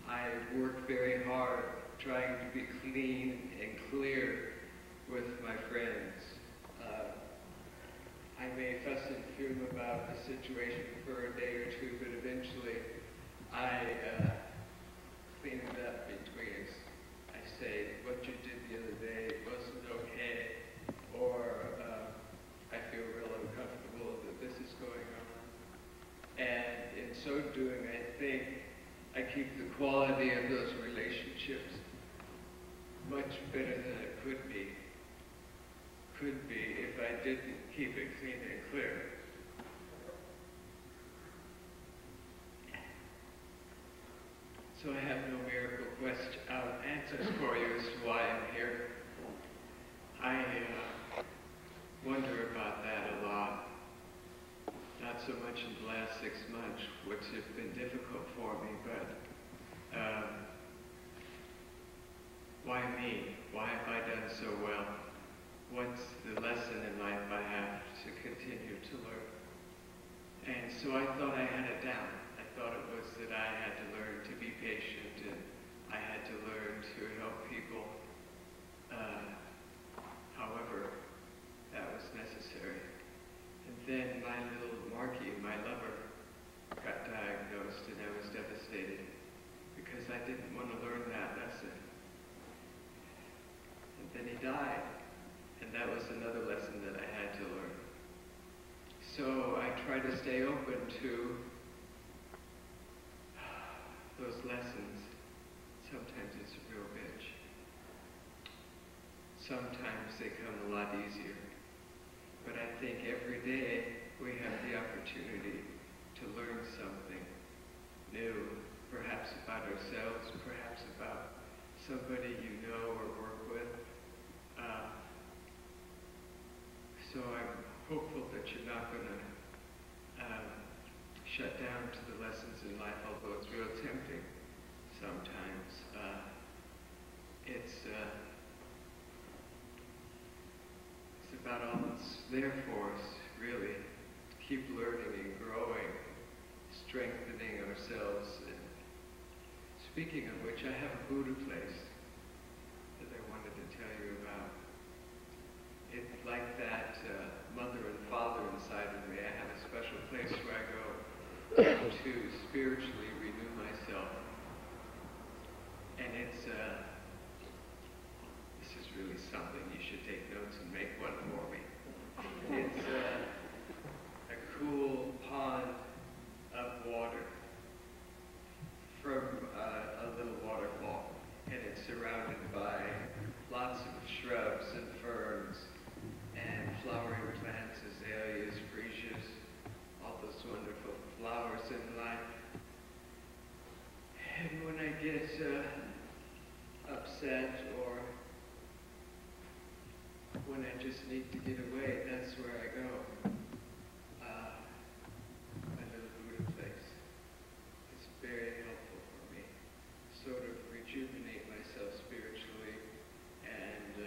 I work very hard trying to be clean and clear with my friends. I may fuss and fume about the situation for a day or two, but eventually I clean it up between us. I say, what you did the other day wasn't okay, or I feel real uncomfortable that this is going on. And in so doing, I think I keep the quality of those relationships much better than it could be. Could be if I didn't keep it clean and clear. So I have no miracle answers for you as to why I'm here. I wonder about that a lot. Not so much in the last 6 months, which have been difficult for me, but why me? Why have I done so well? What's the lesson in life I have to continue to learn? And so I thought I had it down. I thought it was that I had to learn to be patient, and I had to learn to help people, however that was necessary. And then my little Marky, my lover, got diagnosed, and I was devastated because I didn't want to learn that lesson. And then he died. And that was another lesson that I had to learn. So I try to stay open to those lessons. Sometimes it's a real bitch. Sometimes they come a lot easier. But I think every day we have the opportunity to learn something new, perhaps about ourselves, perhaps about somebody you know or work with. So I'm hopeful that you're not going to shut down to the lessons in life, although it's real tempting sometimes. It's about all that's there for us, really. To keep learning and growing, strengthening ourselves. And speaking of which, I have a Buddha place that I wanted to tell you about. It's like that mother and father inside of me. I have a special place where I go to spiritually renew myself. And this is really something. You should take notes and make one for me. It's a cool pond of water from a little waterfall. And it's surrounded by lots of shrubs and ferns, and flowering plants, azaleas, freesias, all those wonderful flowers in life. And when I get upset or when I just need to get away, that's where I go. My little Buddha place. It's very helpful for me. Sort of rejuvenate myself spiritually and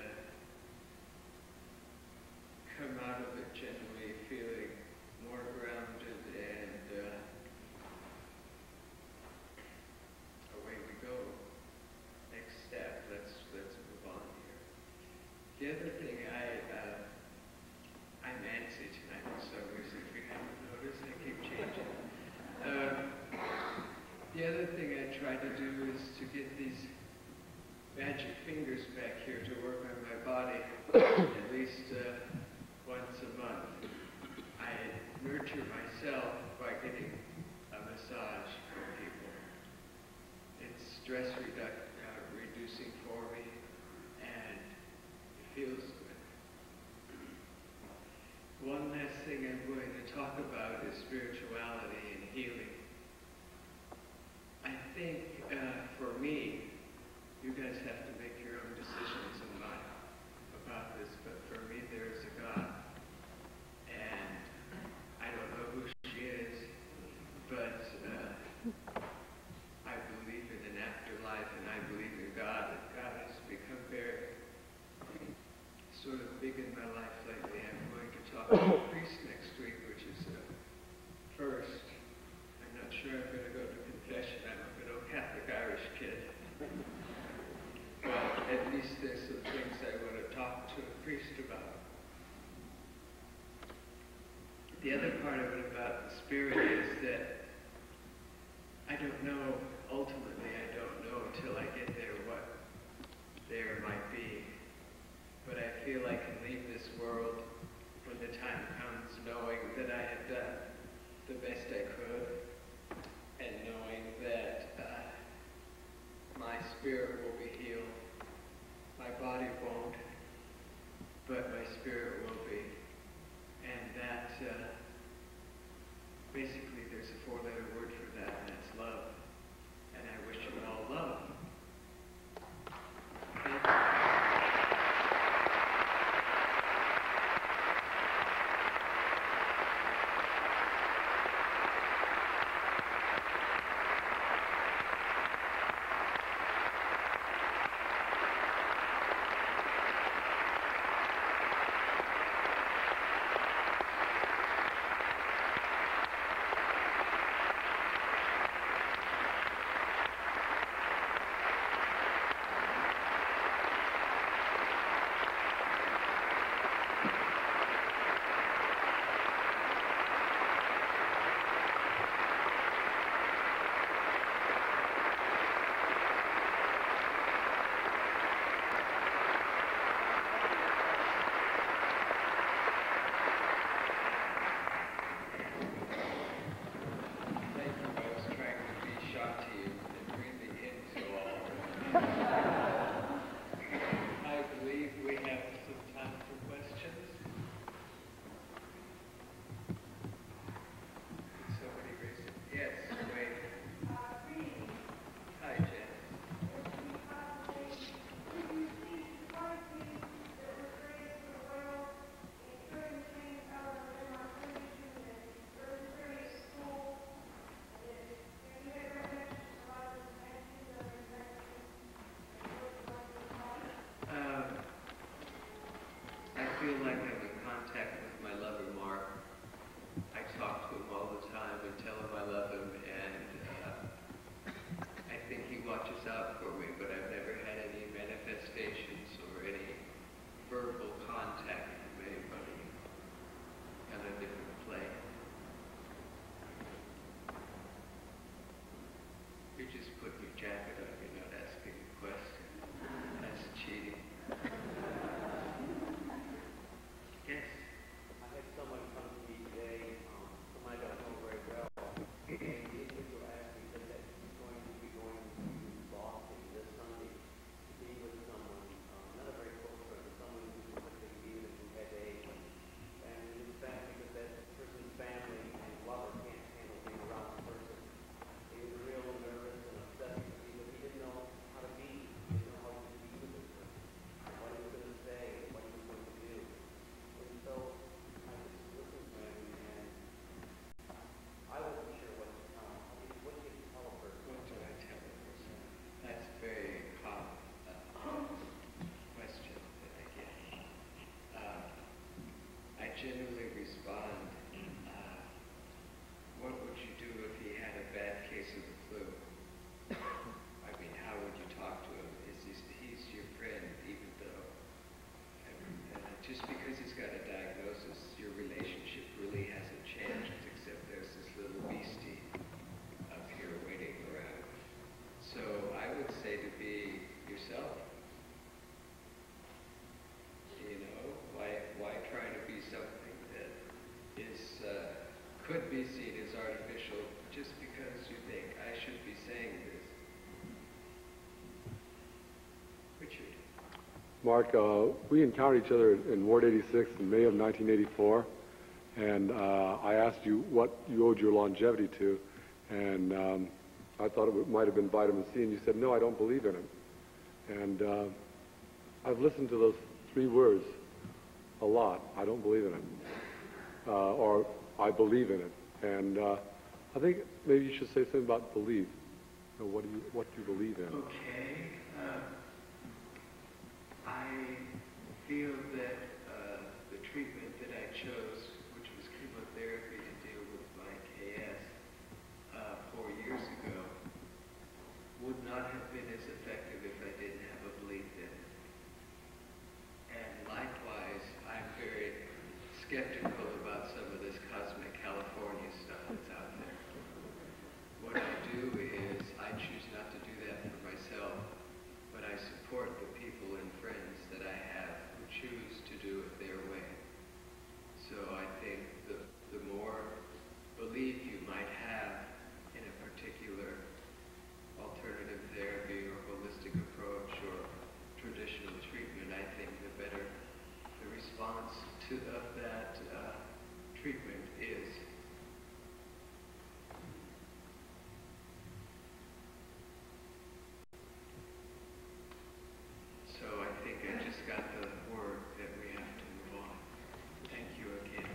come out of it generally feeling more grounded and away we go. Next step, let's move on here. The other thing I'm antsy tonight for some reason, if you haven't noticed, I keep changing. The other thing I try to do is to get these magic fingers back here to work on my body at least once a month. I nurture myself by getting a massage from people. It's stress reducing for me, and it feels good. One last thing I'm going to talk about is spirituality and healing. I think for me, you guys have to make your own decisions in life about this, but for me there is a God. And I don't know who she is, but I believe in an afterlife and I believe in God. And God has become very sort of big in my life lately. I'm going to talk to a priest next week, which is first. I'm not sure I'm going to go to confession. I'm a good old Catholic Irish kid. But at least there's some things I want to talk to a priest about. The other part of it about the spirit is that I don't know, ultimately I don't know until I get there what there might be. But I feel I can leave this world when the time comes knowing that I have done the best I could and knowing that my spirit will be healed. My body won't, but my spirit will be. And that basically there's a Mark, we encountered each other in Ward 86 in May of 1984, and I asked you what you owed your longevity to, and I thought it might have been vitamin C, and you said, no, I don't believe in it. And I've listened to those three words a lot. I don't believe in it, or I believe in it. And I think maybe you should say something about belief. You know, what do you believe in? Okay. I feel that the treatment that I chose, which was chemotherapy to deal with my KS 4 years ago, would not have been as effective if I didn't have a belief in it. And likewise, I'm very skeptical about some of this cosmic California stuff that's out there. What I do is I choose not to do that for myself, but I support the people and friends that I have who choose to do it their way. So I think the more belief you might have in a particular alternative therapy or holistic approach or traditional treatment, I think the better the response of that treatment is. So I think I just got the word that we have to move on. Thank you again.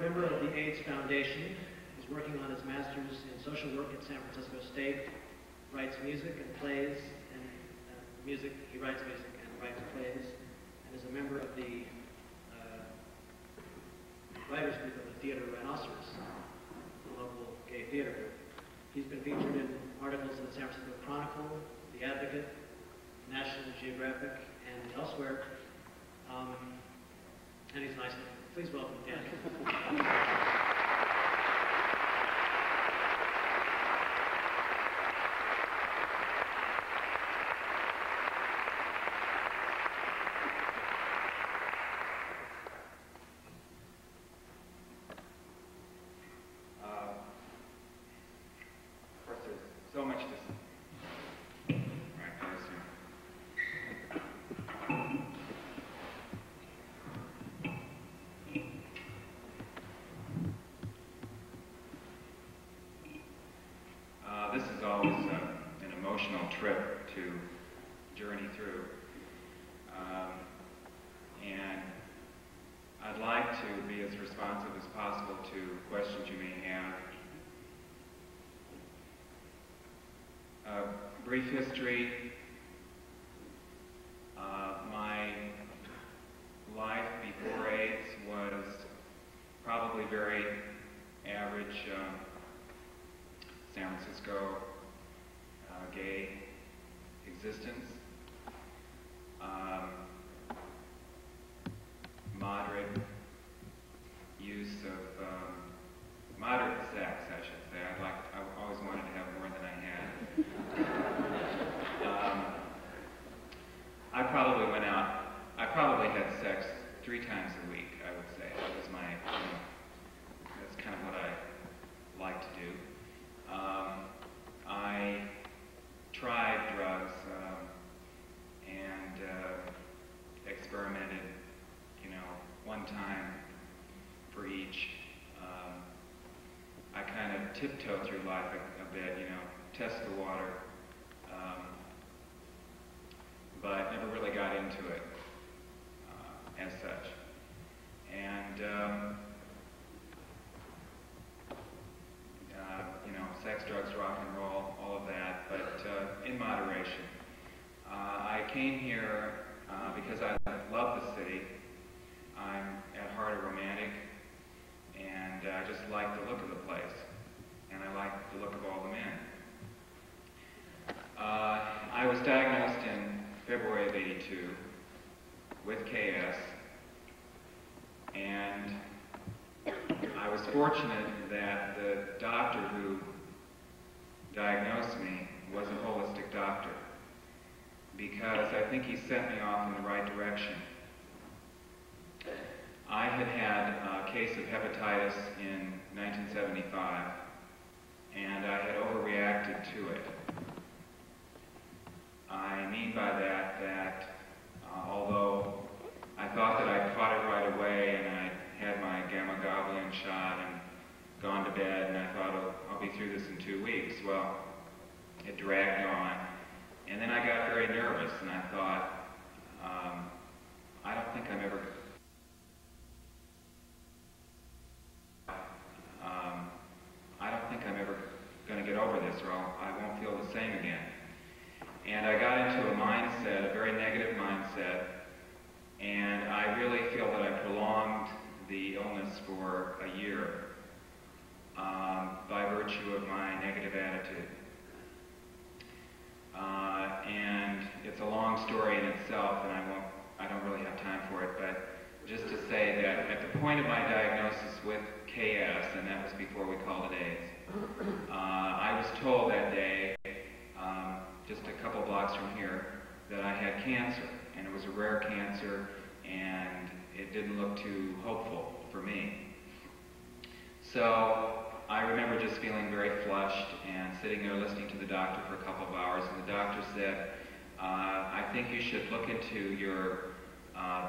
Member of the AIDS Foundation, is working on his master's in social work at San Francisco State, writes music and plays, and he writes music and writes plays, and is a member of the writers group of the Theater Rhinoceros, the local gay theater group. He's been featured in articles in the San Francisco Chronicle, The Advocate, National Geographic, and elsewhere, and he's nice. Please welcome Dan. Of course, there's so much to say. Trip to journey through, and I'd like to be as responsive as possible to questions you may have. A brief history. My life before AIDS was probably very average San Francisco gay existence, moderate sex, I should say. I always wanted to have more than I had. I probably had sex 3 times a week, I would say. That was my, that's kind of what I like to do. I tried drugs and experimented, one time for each. I kind of tiptoed through life a bit, test the water, but never really got into it as such. And sex, drugs, rock and roll, all of that, but in moderation. I came here because I love the city. I'm at heart a romantic, and I just like the look of the place, and I like the look of all the men. I was diagnosed in February of '82 with KS, and I was fortunate that the doctor who diagnosed me was a holistic doctor, because I think he set me off in the right direction. I had had a case of hepatitis in 1975, and I had overreacted to it. I mean by that that although I thought that I caught it right away and I had my gamma globulin shot and gone to bed and I thought, oh, I'll be through this in 2 weeks. Well, it dragged on. And then I got very nervous and I thought, I don't think I'm ever... I don't think I'm ever going to get over this, or I won't feel the same again. And I got into a mindset, a very negative mindset, and I really feel that I prolonged the illness for a year by virtue of my negative attitude. And it's a long story in itself, and I don't really have time for it, but just to say that at the point of my diagnosis with KS, and that was before we called it AIDS, I was told that day, just a couple blocks from here, that I had cancer, and it was a rare cancer, and it didn't look too hopeful for me. So I remember just feeling very flushed and sitting there listening to the doctor for a couple of hours, and the doctor said, I think you should look into your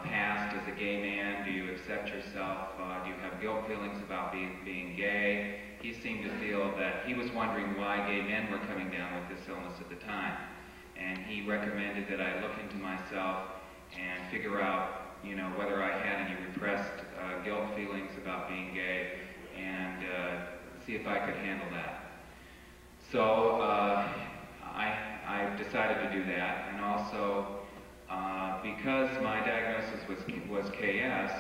past as a gay man. Do you accept yourself? Do you have guilt feelings about being gay? He seemed to feel that he was wondering why gay men were coming down with this illness at the time. And he recommended that I look into myself and figure out, you know, whether I had any repressed guilt feelings about being gay, and see if I could handle that. So I decided to do that, and also because my diagnosis was KS,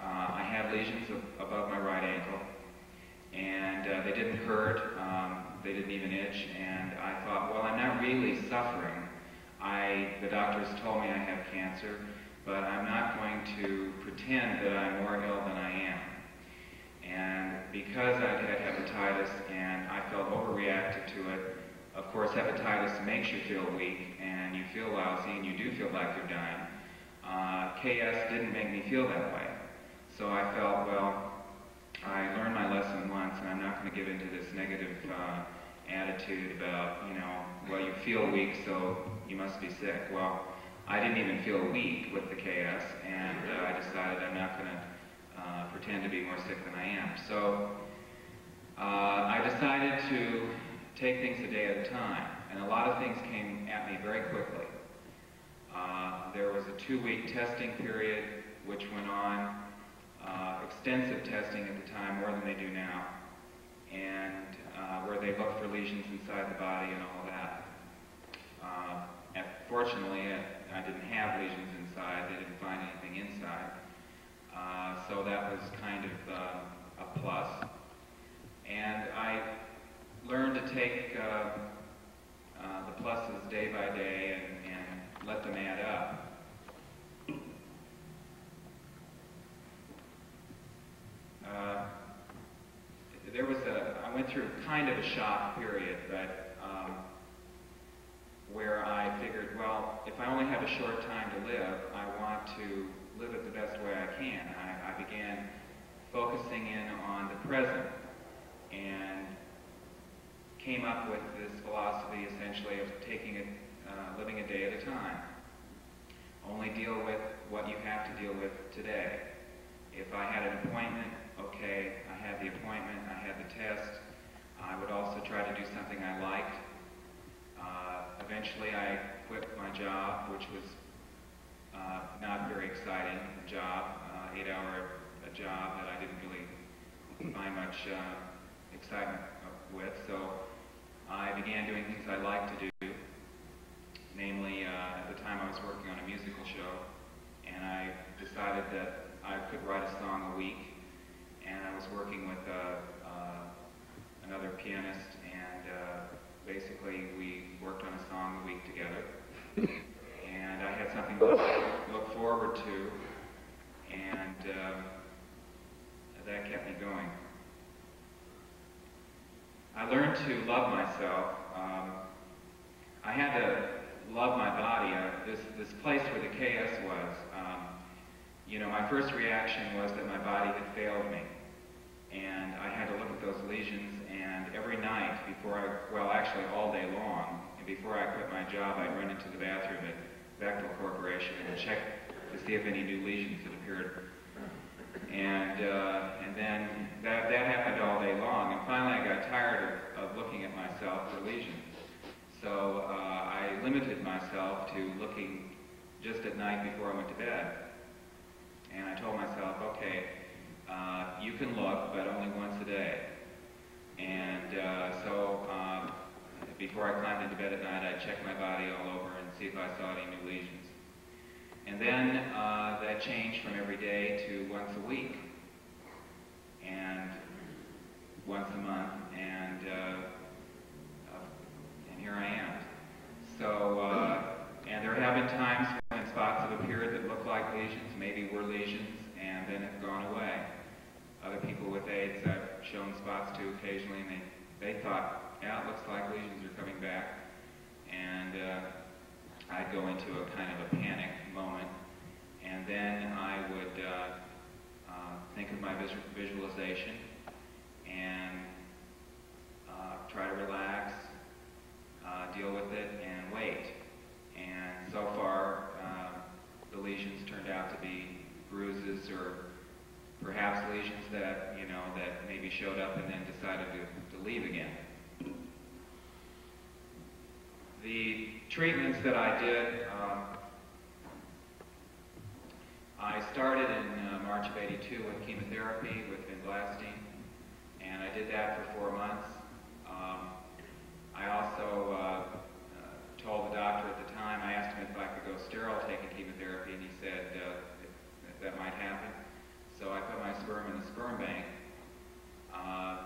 I had lesions above my right ankle, and they didn't hurt, they didn't even itch, and I thought, well, I'm not really suffering. The doctors told me I have cancer, but I'm not going to pretend that I'm more ill than I am. And because I'd had hepatitis and I felt overreacted to it, of course, hepatitis makes you feel weak, and you feel lousy, and you do feel like you're dying. KS didn't make me feel that way. So I felt, well, I learned my lesson once, and I'm not going to give into this negative attitude about, you know, well, you feel weak, so you must be sick. Well, I didn't even feel weak with the KS, and I decided I'm not going to pretend to be more sick than I am. So I decided to take things a day at a time, and a lot of things came at me very quickly. There was a 2-week testing period which went on, extensive testing at the time, more than they do now, and where they looked for lesions inside the body and all that. Fortunately, I didn't have lesions inside, they didn't find anything inside, so that was kind of a plus. And I learn to take the pluses day by day and let them add up. I went through kind of a shock period, but where I figured, well, if I only have a short time to live, I want to live it the best way I can. I began focusing in on the present, and came up with this philosophy essentially of taking it, living a day at a time. Only deal with what you have to deal with today. If I had an appointment, okay, I had the appointment, I had the test. I would also try to do something I liked. Eventually I quit my job, which was not very exciting job, 8-hour job that I didn't really find much excitement with. So I began doing things I liked to do, Namely, at the time I was working on a musical show, and I decided that I could write a song a week, and I was working with another pianist, and basically we worked on a song a week together. And I had something to look forward to, and that kept me going. I learned to love myself. I had to love my body. This place where the KS was, you know, my first reaction was that my body had failed me. And I had to look at those lesions, and every night before I, well, actually all day long, and before I quit my job, I'd run into the bathroom at Bechtel Corporation and check to see if any new lesions had appeared. And then that happened all day long, and finally I got tired of looking at myself for lesions. So I limited myself to looking just at night before I went to bed. And I told myself, okay, you can look, but only once a day. And so before I climbed into bed at night, I'd check my body all over and see if I saw any new lesions. And then that changed from every day to once a week, and once a month, and here I am. So, and there have been times when spots have appeared that look like lesions, maybe were lesions, and then have gone away. Other people with AIDS I've shown spots to occasionally, and they thought, yeah, it looks like lesions are coming back, and I go into a kind of a panic moment, and then I would think of my visualization and try to relax, deal with it, and wait. And so far, the lesions turned out to be bruises or perhaps lesions that, you know, that maybe showed up and then decided to leave again. The treatments that I did, I started in March of '82 with chemotherapy, with vinblastine, and I did that for 4 months. I also told the doctor at the time, I asked him if I could go sterile taking chemotherapy, and he said that might happen. So I put my sperm in the sperm bank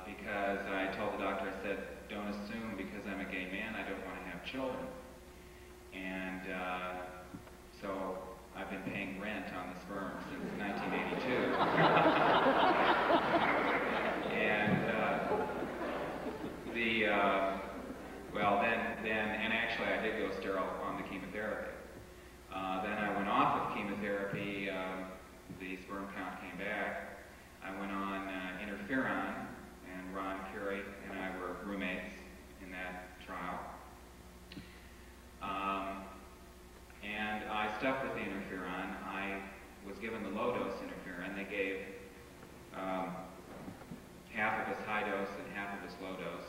because I told the doctor, I said, don't assume because I'm a gay man I don't want to have children. And so I've been paying rent on the sperm since 1982. And well, then actually I did go sterile on the chemotherapy. Then I went off of chemotherapy, the sperm count came back. I went on interferon, and Ron Carey and I were roommates in that trial. And I stuck with the interferon. I was given the low-dose interferon. They gave half of us high dose and half of us low dose.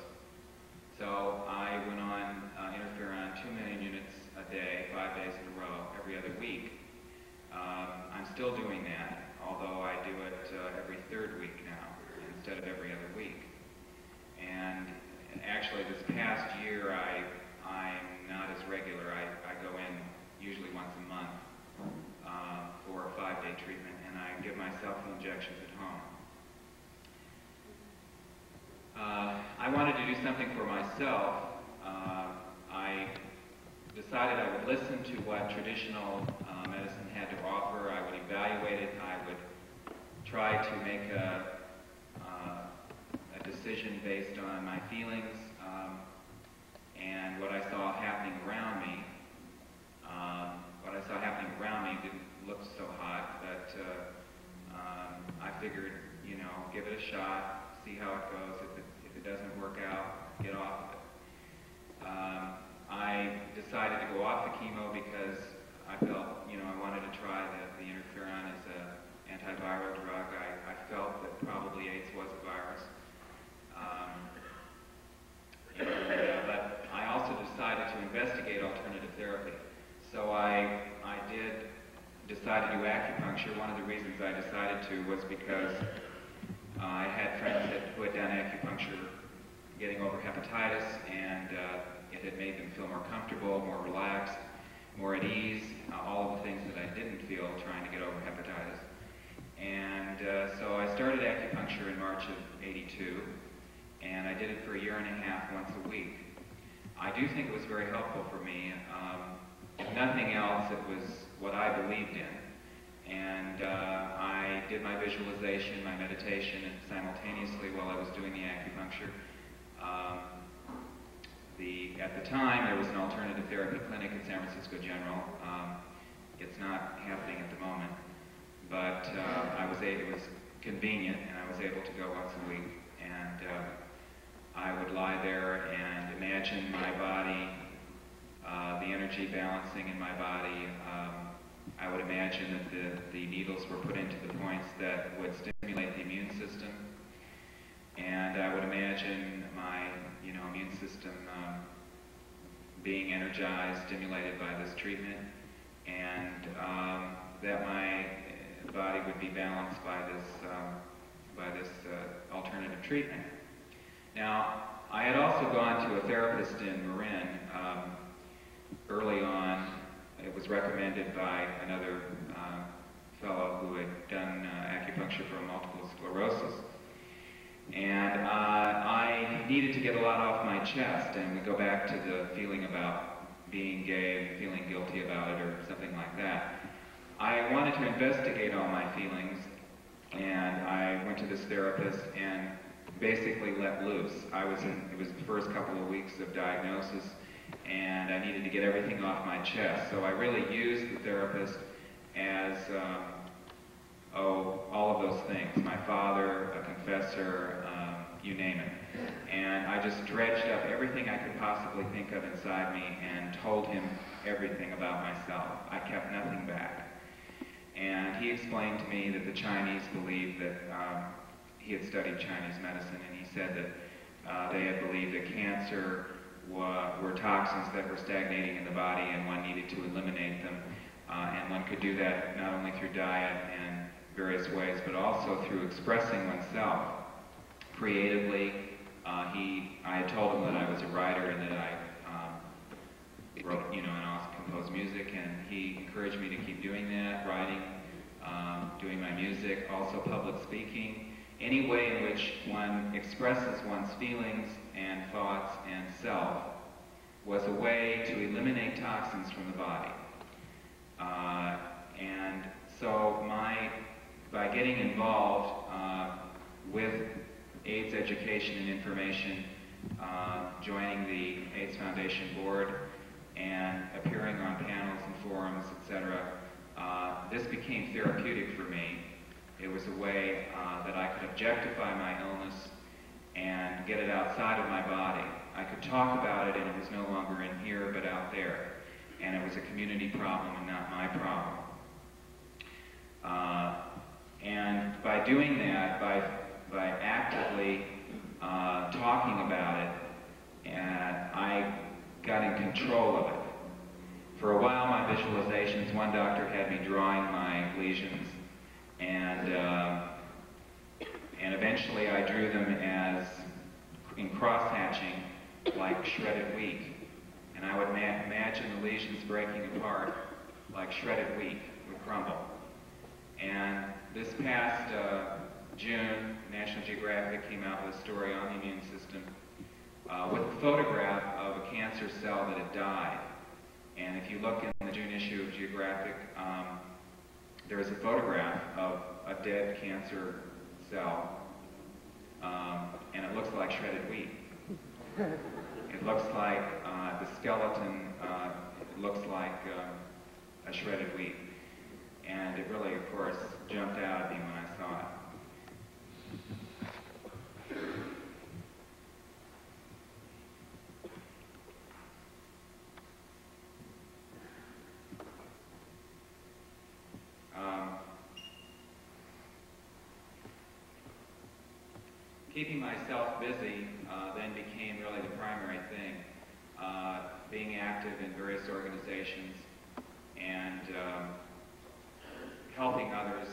So I went on interferon 2 million units a day, 5 days in a row, every other week. I'm still doing that, although I do it every third week now instead of every other week. And actually this past year I'm not as regular. I go in usually once a month for a 5-day treatment, and I give myself injections at home. I wanted to do something for myself. I decided I would listen to what traditional medicine had to offer. I would evaluate it. I would try to make a decision based on my feelings and what I saw happening around me. What I saw happening around me didn't look so hot, but I figured, you know, give it a shot, see how it goes. If it doesn't work out, get off of it. I decided to go off the chemo because I felt, you know, I wanted to try the interferon as an antiviral drug. I felt that probably AIDS was a virus. But I also decided to investigate alternative therapy. So I did decide to do acupuncture. One of the reasons I decided to was because I had friends who had done acupuncture getting over hepatitis, and it had made them feel more comfortable, more relaxed. more at ease, all of the things that I didn't feel trying to get over hepatitis. And so I started acupuncture in March of '82, and I did it for a year and a half once a week. I do think it was very helpful for me. If nothing else, it was what I believed in. And I did my visualization, my meditation, and simultaneously while I was doing the acupuncture. At the time, there was an alternative therapy clinic at San Francisco General. It's not happening at the moment, but it was convenient, and I was able to go once a week. And I would lie there and imagine my body, the energy balancing in my body. I would imagine that the needles were put into the points that would stimulate the immune system. And I would imagine my immune system being energized, stimulated by this treatment, and that my body would be balanced by this alternative treatment. Now, I had also gone to a therapist in Marin early on. It was recommended by another fellow who had done acupuncture for multiple sclerosis. And I needed to get a lot off my chest, and we go back to the feeling about being gay and feeling guilty about it or something like that. I wanted to investigate all my feelings, and I went to this therapist and basically let loose. It was the first couple of weeks of diagnosis, and I needed to get everything off my chest. So I really used the therapist as all of those things. My father, a confessor, you name it. And I just dredged up everything I could possibly think of inside me and told him everything about myself. I kept nothing back. And he explained to me that the Chinese believed that he had studied Chinese medicine, and he said that they had believed that cancer were toxins that were stagnating in the body, and one needed to eliminate them. And one could do that not only through diet and various ways, but also through expressing oneself creatively. I had told him that I was a writer and that I wrote, and also composed music, and he encouraged me to keep doing that, writing, doing my music, also public speaking, any way in which one expresses one's feelings and thoughts and self was a way to eliminate toxins from the body. And so by getting involved with AIDS education and information, joining the AIDS Foundation board, and appearing on panels and forums, etc., this became therapeutic for me. It was a way that I could objectify my illness and get it outside of my body. I could talk about it, and it was no longer in here but out there. And it was a community problem and not my problem. And by doing that, by actively talking about it, and I got in control of it. For a while, my visualizations, one doctor had me drawing my lesions, and eventually I drew them as in cross-hatching, like shredded wheat. And I would imagine the lesions breaking apart like shredded wheat would crumble. And this past June, National Geographic came out with a story on the immune system with a photograph of a cancer cell that had died. And if you look in the June issue of Geographic, there is a photograph of a dead cancer cell, and it looks like shredded wheat. It looks like the skeleton looks like a shredded wheat. And it really, of course, jumped out at me when I saw it. Keeping myself busy then became really the primary thing. Being active in various organizations and helping others,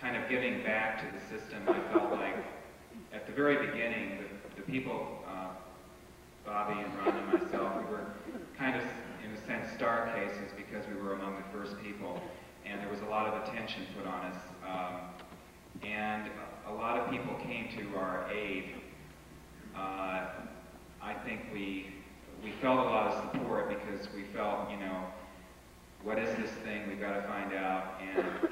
kind of giving back to the system. I felt like at the very beginning, the people, Bobby and Ron and myself, we were kind of in a sense, star cases because we were among the first people, and there was a lot of attention put on us. And a lot of people came to our aid. I think we felt a lot of support because we felt, you know, what is this thing? We've got to find out.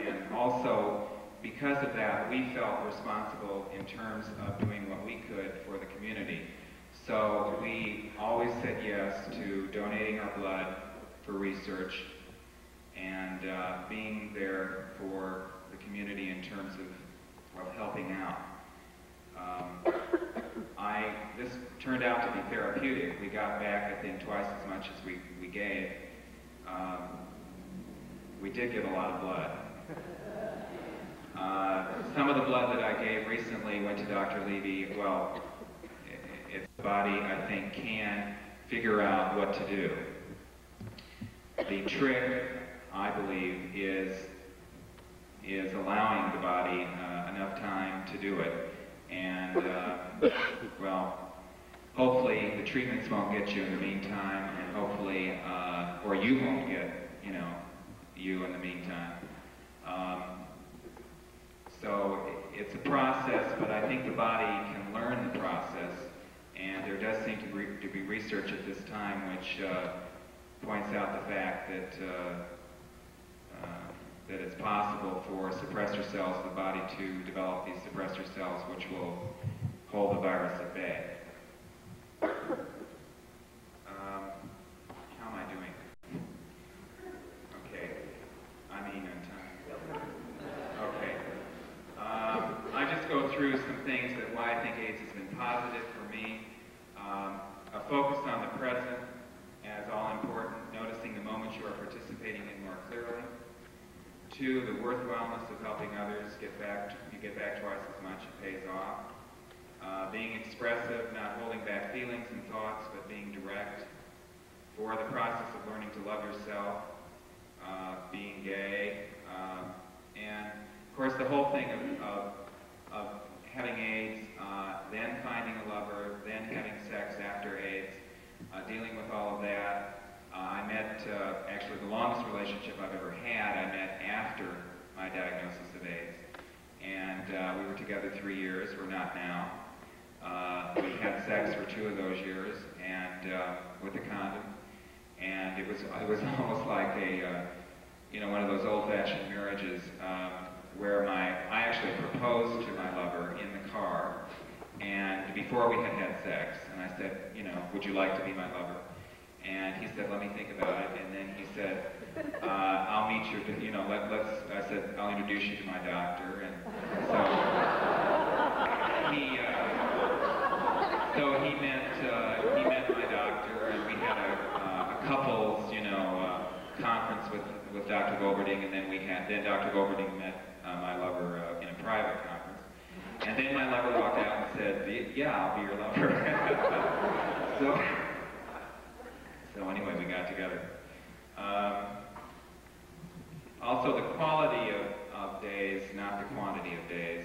And also, because of that, we felt responsible in terms of doing what we could for the community. So we always said yes to donating our blood for research and being there for the community in terms of helping out. This turned out to be therapeutic. We got back, I think, twice as much as we gave. We did give a lot of blood. Some of the blood that I gave recently went to Dr. Levy. Well, it's the body, I think, can figure out what to do. The trick, I believe, is allowing the body enough time to do it. And, well, hopefully the treatments won't get you in the meantime, and hopefully, or you won't get, you know, you in the meantime. So it's a process, but I think the body can learn the process, and there does seem to be research at this time which points out the fact that that it's possible for suppressor cells in the body to develop these suppressor cells which will hold the virus at bay. How am I doing? Okay, I'm eating on time. Okay. I just go through some things that why I think AIDS has been positive for me. A focus on the present as all important, noticing the moment you are participating in more clearly. 2, the worthwhilness of helping others get back. You get back twice as much, it pays off. Being expressive, not holding back feelings and thoughts, but being direct. 4, the process of learning to love yourself, being gay, and of course the whole thing of having AIDS, then finding a lover, then having sex after AIDS, dealing with all of that. I met, actually the longest relationship I've ever had, I met after my diagnosis of AIDS. And we were together 3 years, we're not now. We had sex for 2 of those years, and with a condom. And it was almost like a, you know, one of those old-fashioned marriages where I actually proposed to my lover in the car, and before we had sex, and I said, you know, would you like to be my lover? And he said, let me think about it. And then he said, I'll meet you, you know, I said, I'll introduce you to my doctor. And so he met my doctor, and we had a couples, you know, conference with Dr. Goberding, and then then Dr. Goberding met my lover in a private conference. And then my lover walked out and said, yeah, I'll be your lover. So anyway, we got together. Also, the quality of days, not the quantity of days,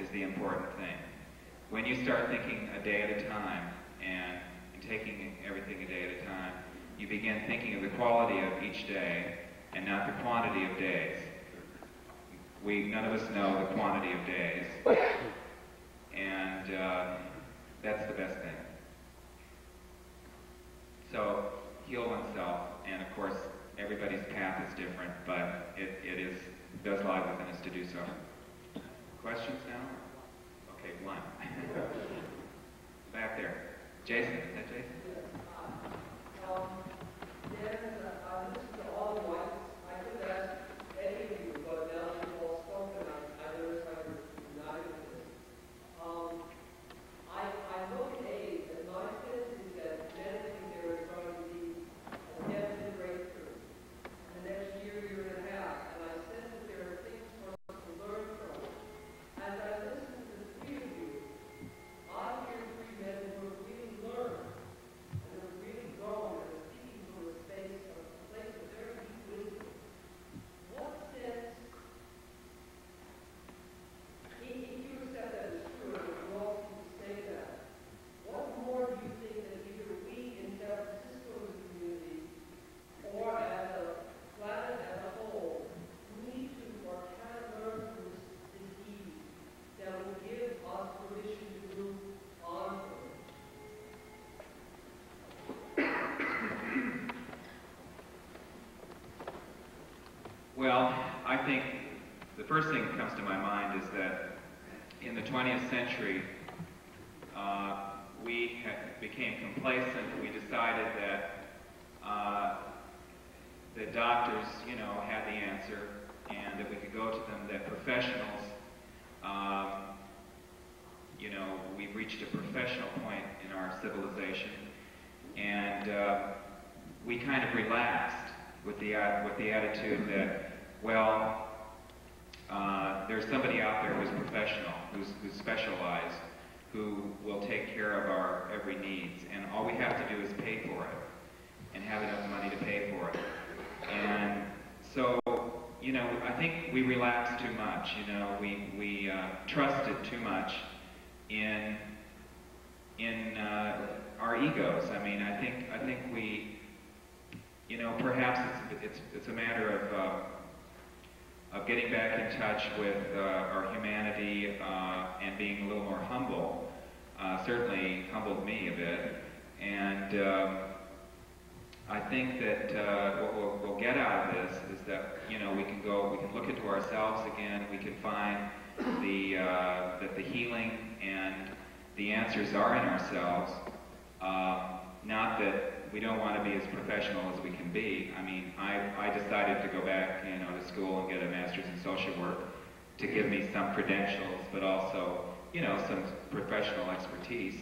is the important thing. When you start thinking a day at a time and taking everything a day at a time, you begin thinking of the quality of each day and not the quantity of days. None of us know the quantity of days, and that's the best thing. So heal oneself, and of course everybody's path is different, but it does lie within us to do so. Questions now? Okay, one. Back there. Jason, is that Jason? Yeah. think the first thing that comes to my mind is that in the 20th century, we became complacent. We decided that the doctors, you know, had the answer, and that we could go to them, that professionals, you know, we've reached a professional point in our civilization, and we kind of relaxed with the attitude that, well, there's somebody out there who's professional, who's specialized, who will take care of our every needs, and all we have to do is pay for it, and have enough money to pay for it. And so, you know, I think we relaxed too much, you know, we trusted too much in our egos. I mean, I think we, you know, perhaps it's a matter of getting back in touch with our humanity and being a little more humble. Certainly humbled me a bit, and I think that what we'll get out of this is that, you know, we can look into ourselves again. We can find that the healing and the answers are in ourselves. Not that we don't want to be as professional as we can be. I mean, I decided to go back, you know, to school and get a master's in social work to give me some credentials, but also, you know, some professional expertise.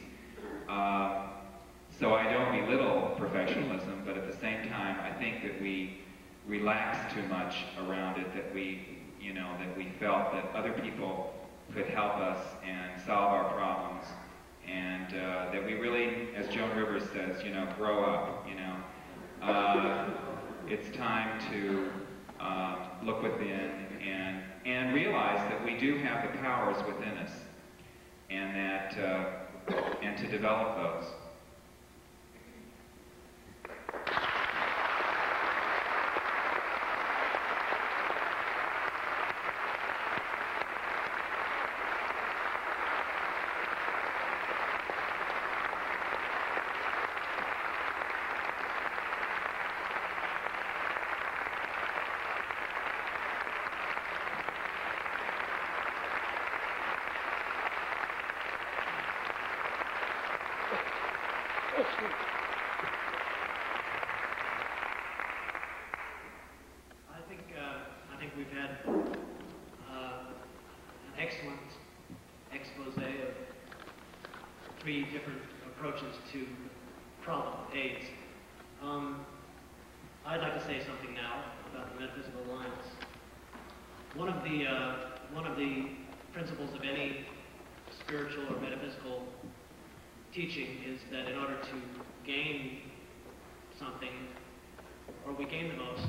So I don't belittle professionalism, but at the same time, I think that we relaxed too much around it, that we, you know, that we felt that other people could help us and solve our problems, and that we really, as Joan Rivers says, you know, grow up, you know. It's time to look within and realize that we do have the powers within us, and that, and to develop those. Different approaches to problem AIDS. I'd like to say something now about the Metaphysical Alliance. One of the principles of any spiritual or metaphysical teaching is that in order to gain something, or we gain the most,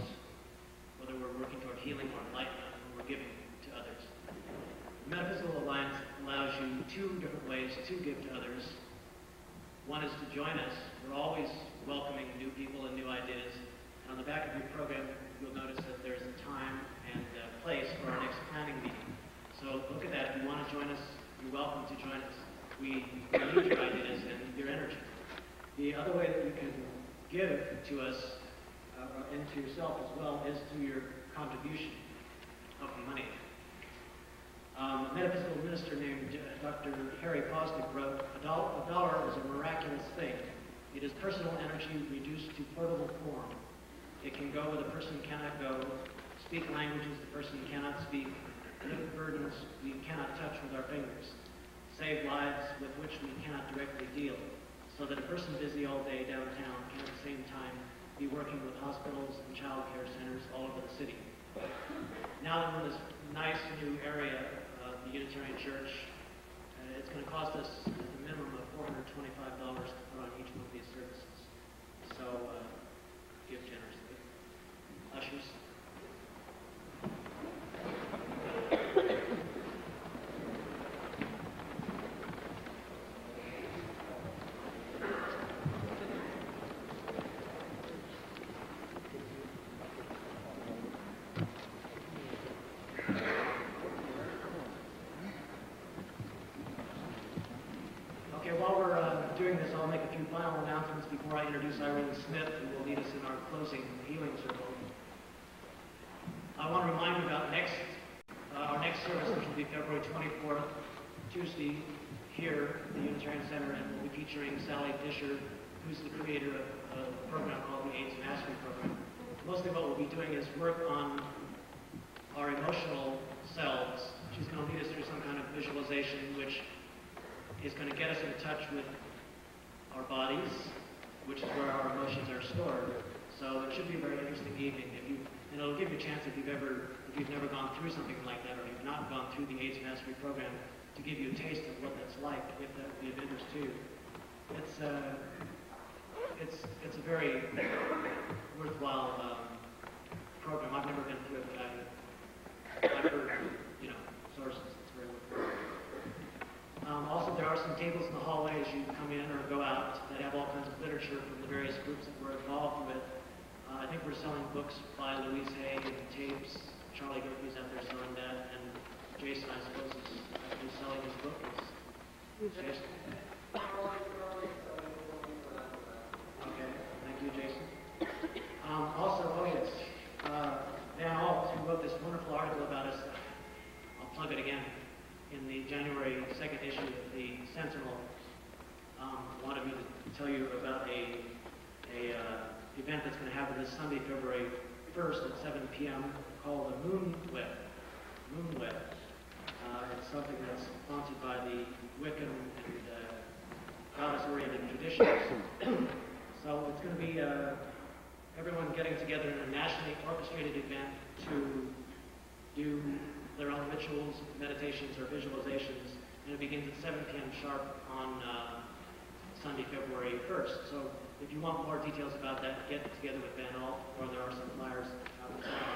whether we're working toward healing or enlightenment, or we're giving to others. The Metaphysical Alliance allows you two different ways to give to others. One is to join us. We're always welcoming new people and new ideas. And on the back of your program, you'll notice that there's a time and a place for our next planning meeting. So look at that. If you want to join us, you're welcome to join us. We need your ideas and your energy. The other way that you can give to us and to yourself as well is through your contribution of money. A metaphysical minister named Dr. Harry Posnick wrote, a dollar is a miraculous thing. It is personal energy reduced to portable form. It can go where the person cannot go, speak languages the person cannot speak, lift burdens we cannot touch with our fingers, save lives with which we cannot directly deal, so that a person busy all day downtown can at the same time be working with hospitals and child care centers all over the city. Now that we're in this nice new area, the Unitarian Church. It's going to cost us a minimum of $425 to put on each one of these services. So give generously. Ushers. Before I introduce Irene Smith, who will lead us in our closing healing circle. I want to remind you about our next service, which will be February 24th, Tuesday, here at the Unitarian Center, and we'll be featuring Sally Fisher, who's the creator of a program called the AIDS Mastery Program. Mostly what we'll be doing is work on our emotional selves. She's going to lead us through some kind of visualization, which is going to get us in touch with our bodies, which is where our emotions are stored. So it should be a very interesting evening. And it'll give you a chance if you've never gone through something like that, or you've not gone through the AIDS Mastery Program, to give you a taste of what that's like, if that would be of interest to you. It's a very worthwhile program. I've never been through it, but I've heard, you know, sources. It's very worthwhile. Also, there are some tables in the hallway as you come in or go out that have all kinds of literature from the various groups that were involved with. I think we're selling books by Louise Hay and tapes. Charlie Gerke's out there selling that, and Jason, I suppose, is actually selling his book. Jason. Okay, thank you, Jason. Also, oh yes, Van Alt, who wrote this wonderful article about us, I'll plug it again, in the January 2nd issue of the Sentinel, wanted me to tell you about an event that's going to happen this Sunday, February 1st at 7 p.m. called the Moon Whip. Moon Whip. It's something that's sponsored by the Wiccan and goddess-oriented traditions. So it's going to be everyone getting together in a nationally orchestrated event to do their own rituals, meditations, or visualizations, and it begins at 7 p.m. sharp on Sunday, February 1st. So if you want more details about that, get together with Van Alt, or there are some flyers out on the side.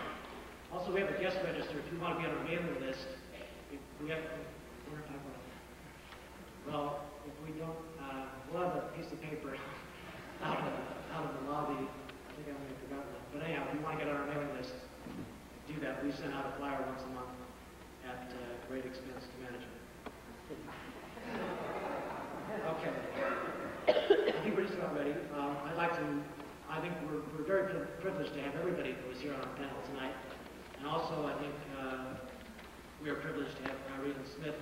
Also, we have a guest register. If you want to be on our mailing list, we'll have a piece of paper out of the lobby. I think I may have forgotten that. But anyhow, if you want to get on our mailing list, do that. We send out a flyer once a month at great expense to management. Okay. I think we're just about ready. I think we're very privileged to have everybody who was here on our panel tonight. And also, I think we are privileged to have Irene Smith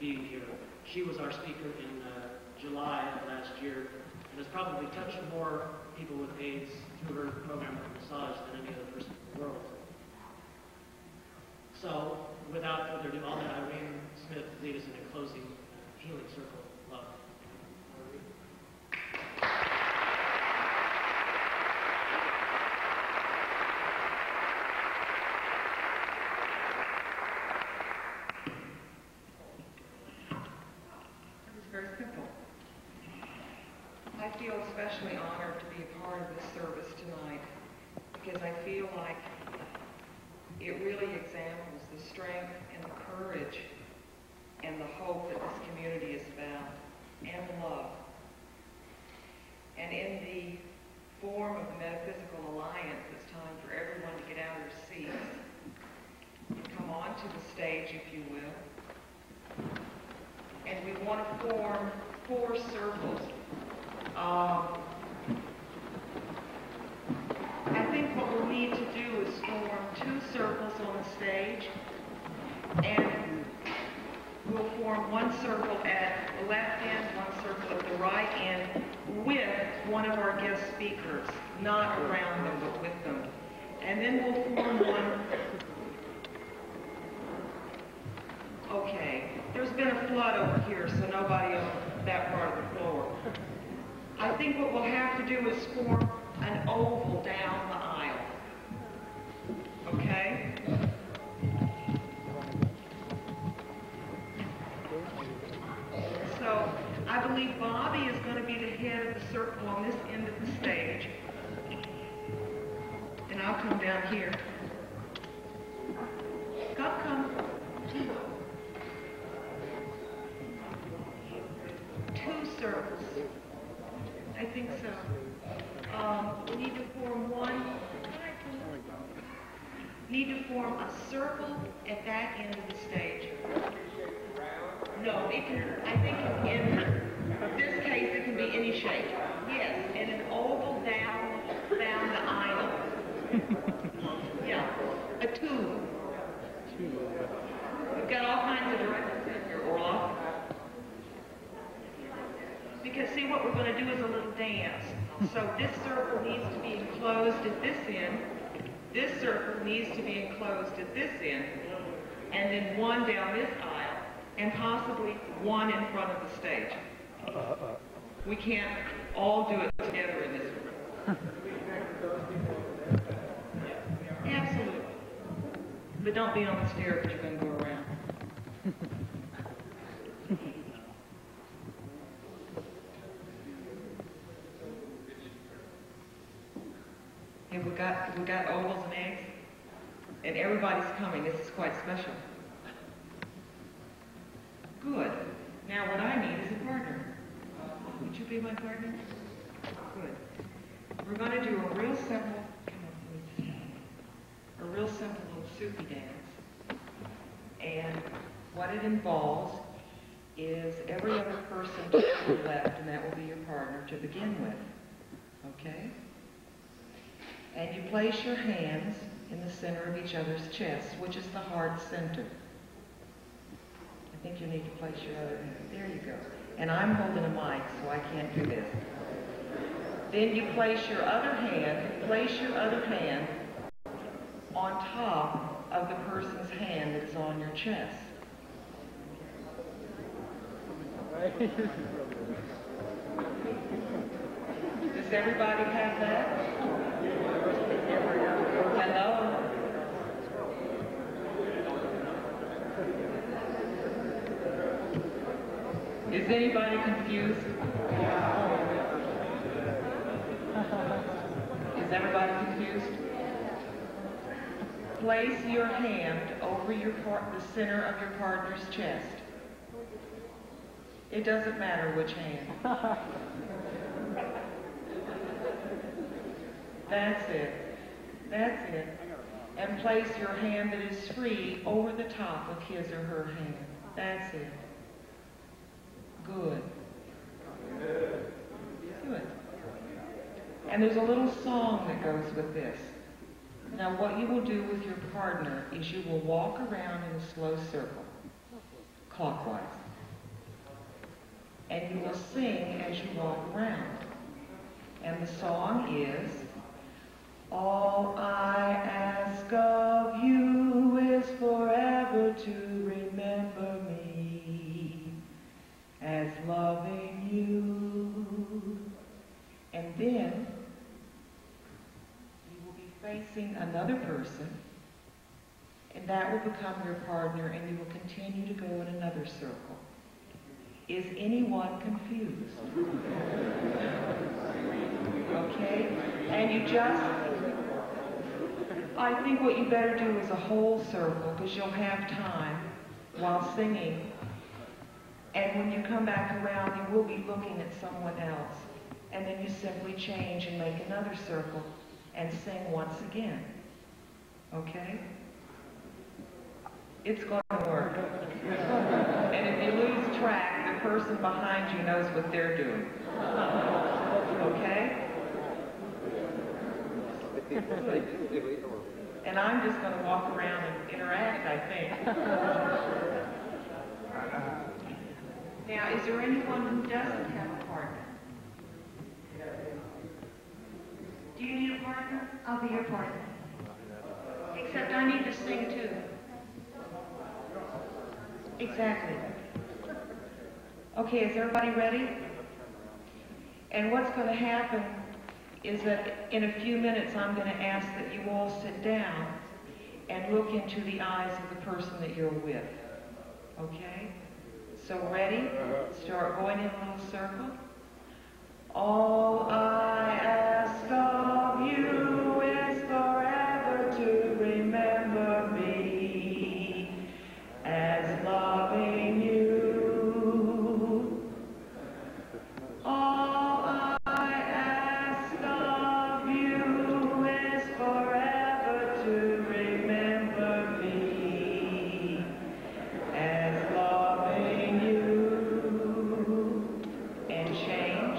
be here. She was our speaker in July of last year, and has probably touched more people with AIDS through her program of massage than any other person in the world. So, without further ado, I'll let Irene Smith lead us in a closing healing circle of love. It was very simple. I feel especially honored to be a part of this service tonight, because I feel like it really examines the strength and the courage and the hope that this community is about, and love. And in the form of the Metaphysical Alliance, it's time for everyone to get out of their seats and come onto the stage, if you will. And we want to form four circles. I think what we'll need to do is form two circles on the stage, and we'll form one circle at the left end, one circle at the right end, with one of our guest speakers, not around them, but with them. And then we'll form one. Okay, there's been a flood over here, so nobody on that part of the floor. I think what we'll have to do is form an oval down the aisle, okay? So I believe Bobby is going to be the head of the circle on this end of the stage, and I'll come down here. Come. Two circles. I think so. We need to form one. Need to form a circle at that end of the stage. No, it can. I think in this case it can be any shape. Yes, and an oval down the aisle. Yeah. A tube. We've got all kinds of directives in here, Orloff. Because see, what we're going to do is a little dance. So this circle needs to be enclosed at this end. This circle needs to be enclosed at this end. And then one down this aisle. And possibly one in front of the stage. We can't all do it together in this room. Absolutely. But don't be on the stair if you're going to go around. And we got ovals and eggs. And everybody's coming. This is quite special. Good. Now what I need is a partner. Would you be my partner? Good. We're going to do a real simple, little Sufi dance. And what it involves is every other person to your left, and that will be your partner to begin with. Okay? And you place your hands in the center of each other's chests, which is the heart center. I think you need to place your other hand. There you go. And I'm holding a mic, so I can't do this. Then you place your other hand, on top of the person's hand that is on your chest. Does everybody have that? Hello? Is anybody confused? Is everybody confused? Place your hand over your the center of your partner's chest. It doesn't matter which hand. That's it. That's it. And place your hand that is free over the top of his or her hand. That's it. Good. Good. And there's a little song that goes with this. Now what you will do with your partner is you will walk around in a slow circle, clockwise. And you will sing as you walk around. And the song is, all I ask of you is forever to remember me as loving you. And then you will be facing another person, and that will become your partner, and you will continue to go in another circle. Is anyone confused? Okay? And you I think what you better do is a whole circle, because you'll have time while singing. And when you come back around, you will be looking at someone else. And then you simply change and make another circle and sing once again. Okay? It's going to work. And if you lose track, the person behind you knows what they're doing. Okay? And I'm just going to walk around and interact, I think. Now, is there anyone who doesn't have a partner? Do you need a partner? I'll be your partner. Except I need to sing too. Exactly. Okay, is everybody ready? And what's going to happen is that in a few minutes I'm going to ask that you all sit down and look into the eyes of the person that you're with. Okay? So ready? Start going in a little circle. All I ask of you is forever to remember me as loving you. All I ask of you is forever to remember me as loving you. And change.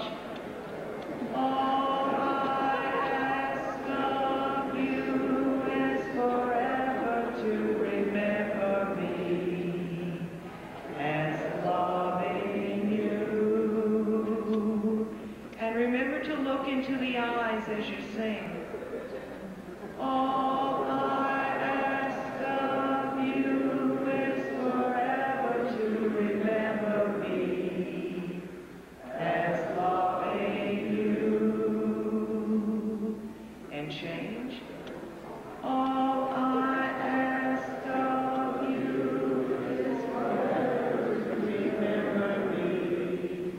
look into the eyes as you sing. All I ask of you is forever to remember me as loving you. And change. All I ask of you is forever to remember me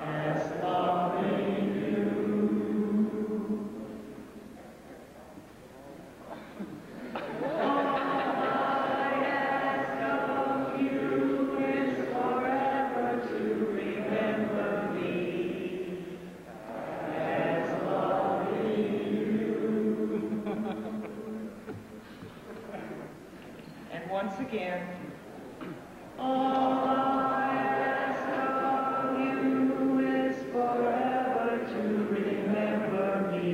as loving you. All I ask of you is forever to remember me as loving you. And once again, all I ask of you is forever to remember me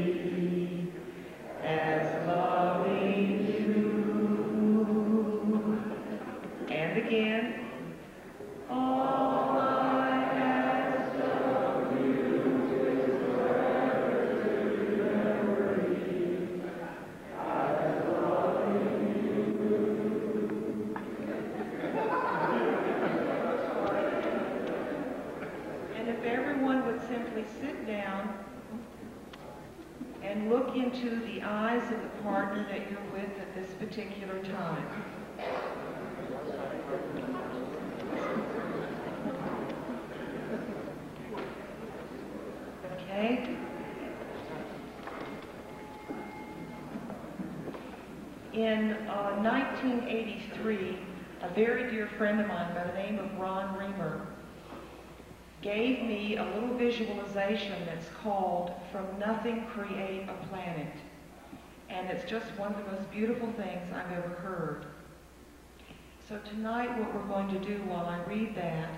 as loving you. And again, all I ask of you is forever to remember me as loving you. And if everyone would simply sit down and look into the eyes of the partner that you're with at this particular time. Okay? In 1983, a very dear friend of mine by the name of Ron Reamer gave me a little visualization that's called From Nothing Create a Planet. And it's just one of the most beautiful things I've ever heard. So tonight what we're going to do while I read that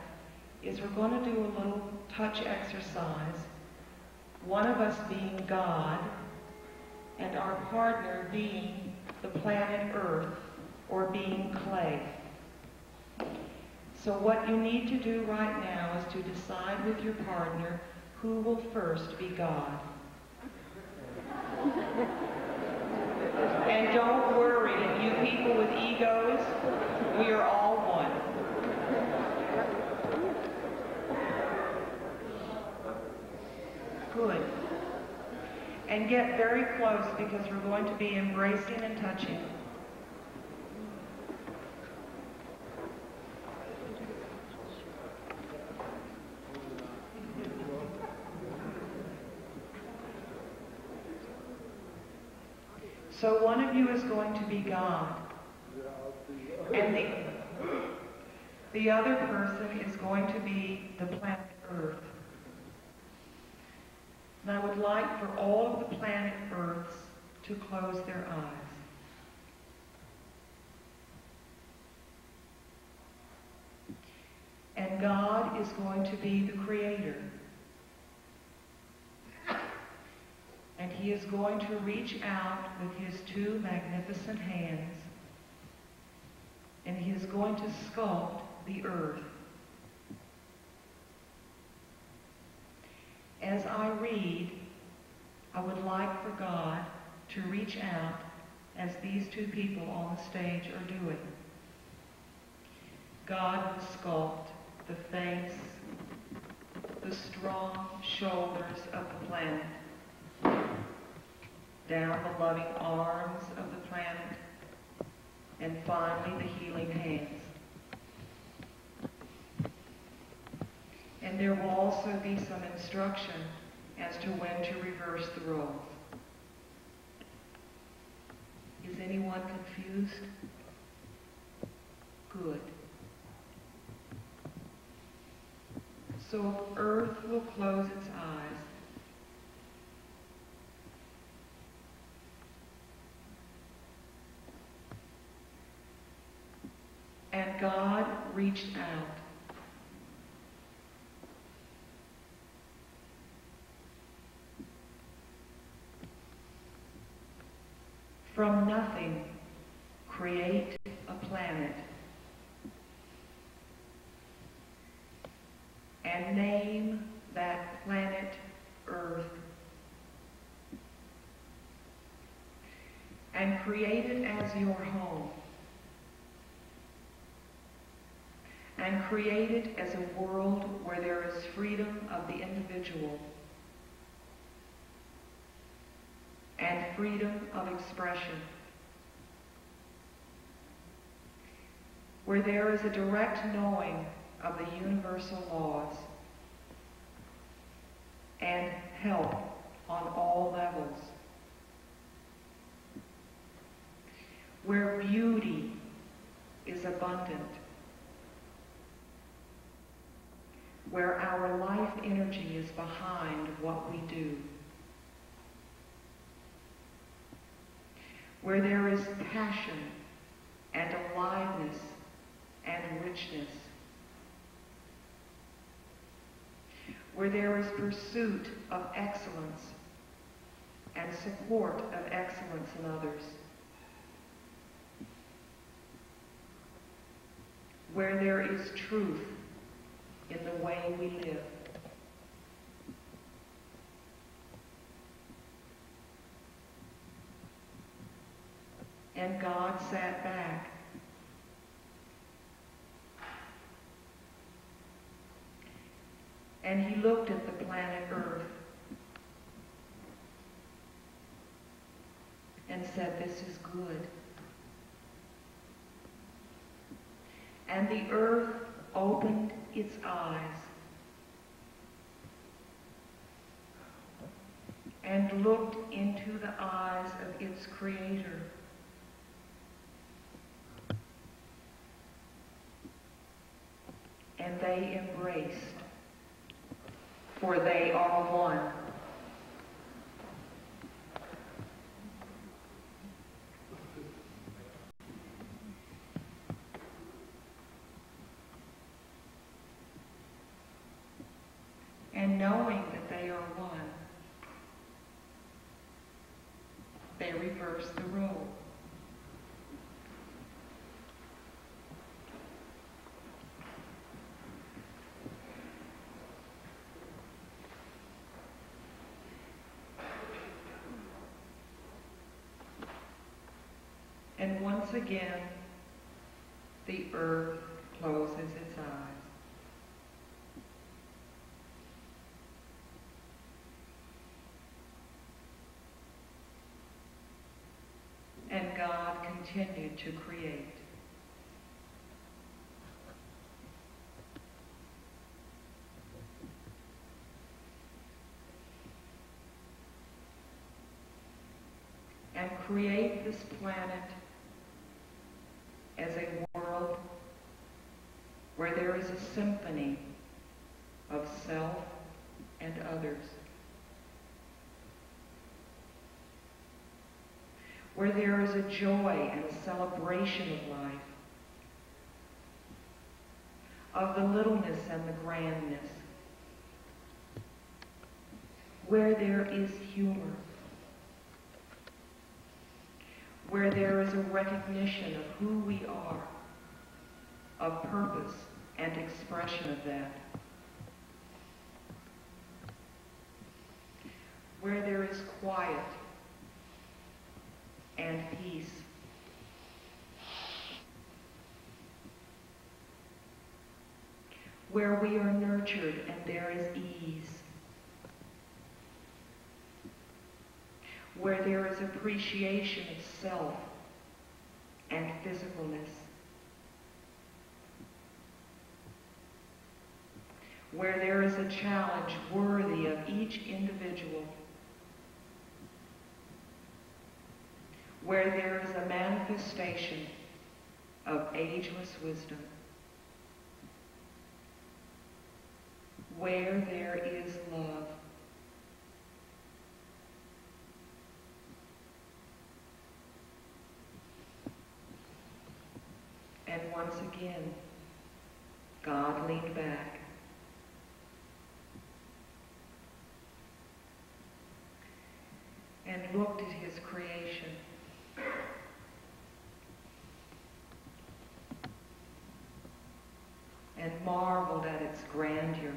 is we're going to do a little touch exercise, one of us being God and our partner being the planet Earth or being clay. So what you need to do right now is to decide with your partner who will first be God. And don't worry, you people with egos, we are all one. Good. And get very close because we're going to be embracing and touching. So one of you is going to be God, and the other person is going to be the planet Earth. And I would like for all of the planet Earths to close their eyes. And God is going to be the creator. And he is going to reach out with his two magnificent hands, and he is going to sculpt the earth. As I read, I would like for God to reach out as these two people on the stage are doing. God will sculpt the face, the strong shoulders of the planet, down the loving arms of the planet, and finally the healing hands. And there will also be some instruction as to when to reverse the roles. Is anyone confused? Good. So Earth will close its eyes. And God reached out. From nothing, create a planet and name that planet Earth and create it as your home, and create it as a world where there is freedom of the individual and freedom of expression, where there is a direct knowing of the universal laws and help on all levels, where beauty is abundant, where our life energy is behind what we do, where there is passion and aliveness and richness, where there is pursuit of excellence and support of excellence in others, where there is truth in the way we live. And God sat back and he looked at the planet Earth and said, "This is good." And the earth opened its eyes and looked into the eyes of its creator. And they embraced, for they are one. And knowing that they are one, they reverse the role. And once again, the earth closes its eyes. And God continued to create. And create this planet as a world where there is a symphony of self and others, where there is a joy and a celebration of life, of the littleness and the grandness, where there is humor, where there is a recognition of who we are, of purpose and expression of that, where there is quiet and peace, where we are nurtured and there is ease, where there is appreciation of self and physicalness, where there is a challenge worthy of each individual, where there is a manifestation of ageless wisdom, where there is love, and once again, God leaned back and looked at his creation. And marveled at its grandeur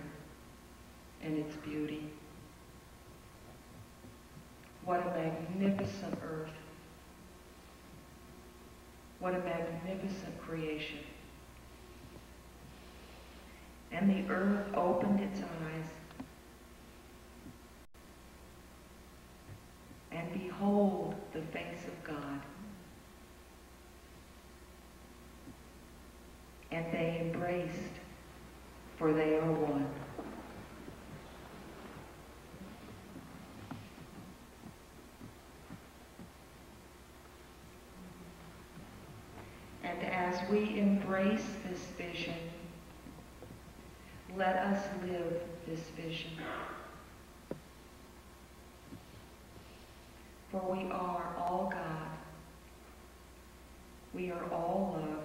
and its beauty. What a magnificent earth. What a magnificent creation. And the earth opened its eyes, and behold the face of God. And they embraced, for they are one. And as we embrace this vision, let us live this vision. For we are all God, we are all love,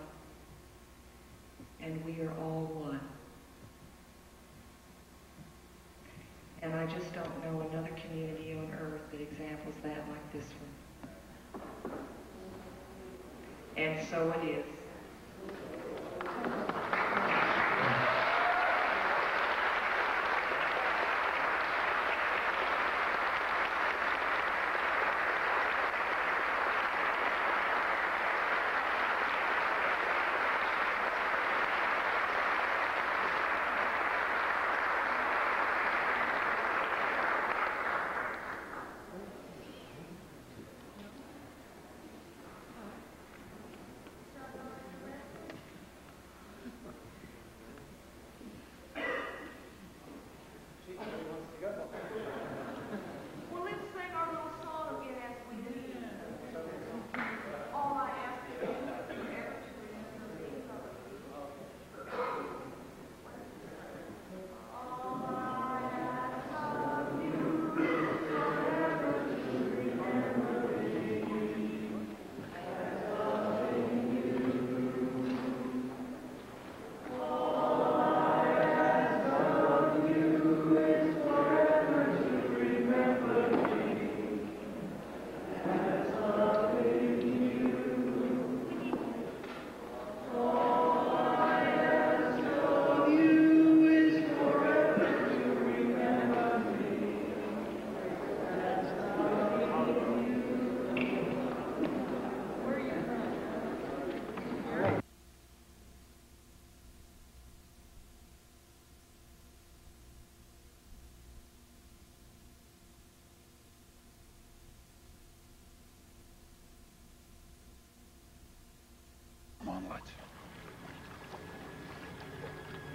and we are all one. And I just don't know another community on earth that examples that like this one. And so it is.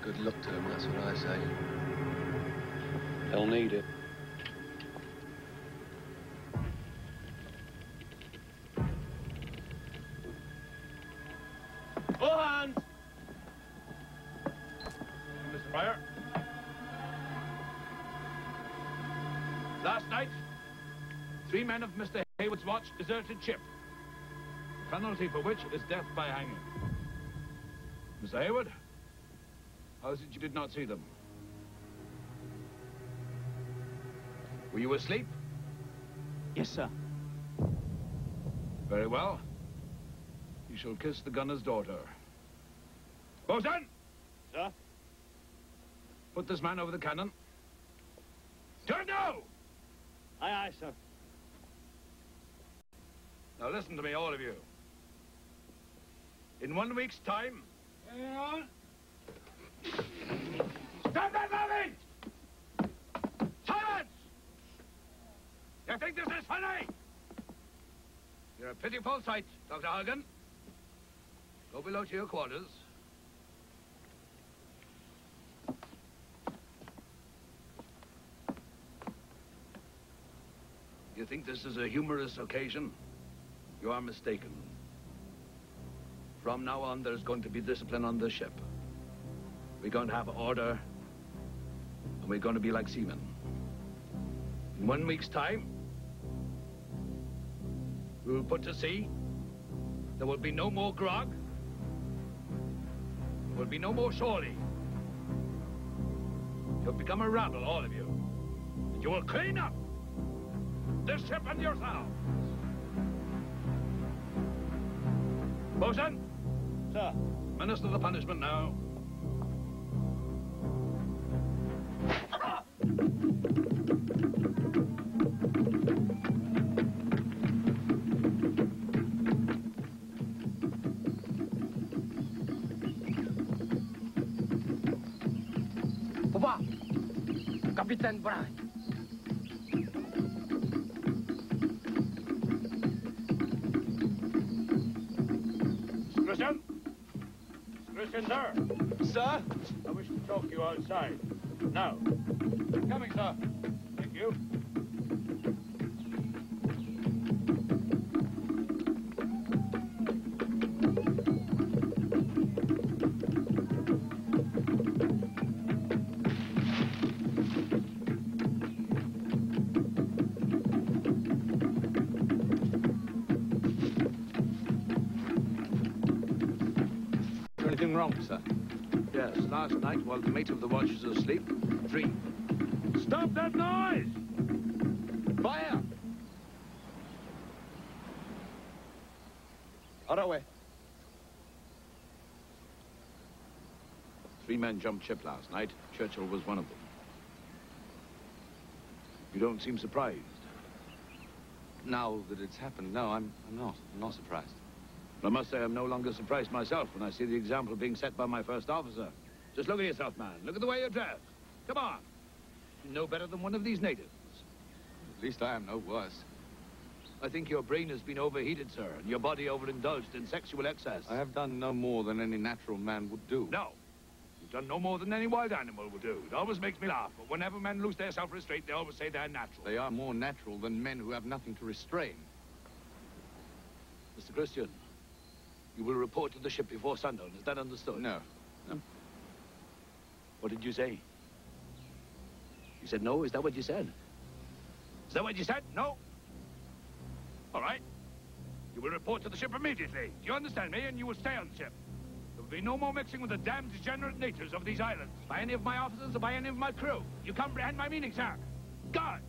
Good luck to them, that's what I say. They'll need it. All hands! Mr. Pryor. Last night, 3 men of Mr. Hayward's watch deserted ship. The penalty for which is death by hanging. Mr. Hayward? How is it you did not see them? Were you asleep? Yes, sir. Very well. You shall kiss the gunner's daughter. Bosun! Sir? Put this man over the cannon. Turn now! Aye, aye, sir. Now listen to me, all of you. In 1 week's time... Yeah. Stop that movement! Silence! You think this is funny? You're a pitiful sight, Dr. Hagen. Go below to your quarters. You think this is a humorous occasion? You are mistaken. From now on, there's going to be discipline on the ship. We're going to have order, and we're going to be like seamen. In 1 week's time, we will put to sea. There will be no more grog. There will be no more shawling. You'll become a rabble, all of you. And you will clean up this ship and yourselves. Bosun. Sir. Minister the punishment now. Capitán Brown. Listen. Listen, sir. Sir? I wish to talk to you outside. Now. Coming, sir. Thank you. Wrong, sir? Yes, last night while the mate of the watch was asleep, three. Stop that noise! Fire! On our way. Three men jumped ship last night. Churchill was one of them. You don't seem surprised. Now that it's happened, no, I'm not surprised. But I must say I'm no longer surprised myself when I see the example being set by my first officer. Just look at yourself, man. Look at the way you're dressed. Come on. No better than one of these natives. At least I am no worse. I think your brain has been overheated, sir, and your body overindulged in sexual excess. I have done no more than any natural man would do. No. You've done no more than any wild animal would do. It always makes me laugh, but whenever men lose their self-restraint, they always say they're natural. They are more natural than men who have nothing to restrain. Mr. Christian, you will report to the ship before sundown. Is that understood? No. No. What did you say? You said no? Is that what you said? Is that what you said? No? All right. You will report to the ship immediately. Do you understand me? And you will stay on the ship. There will be no more mixing with the damned degenerate natives of these islands by any of my officers or by any of my crew. You comprehend my meaning, sir? God!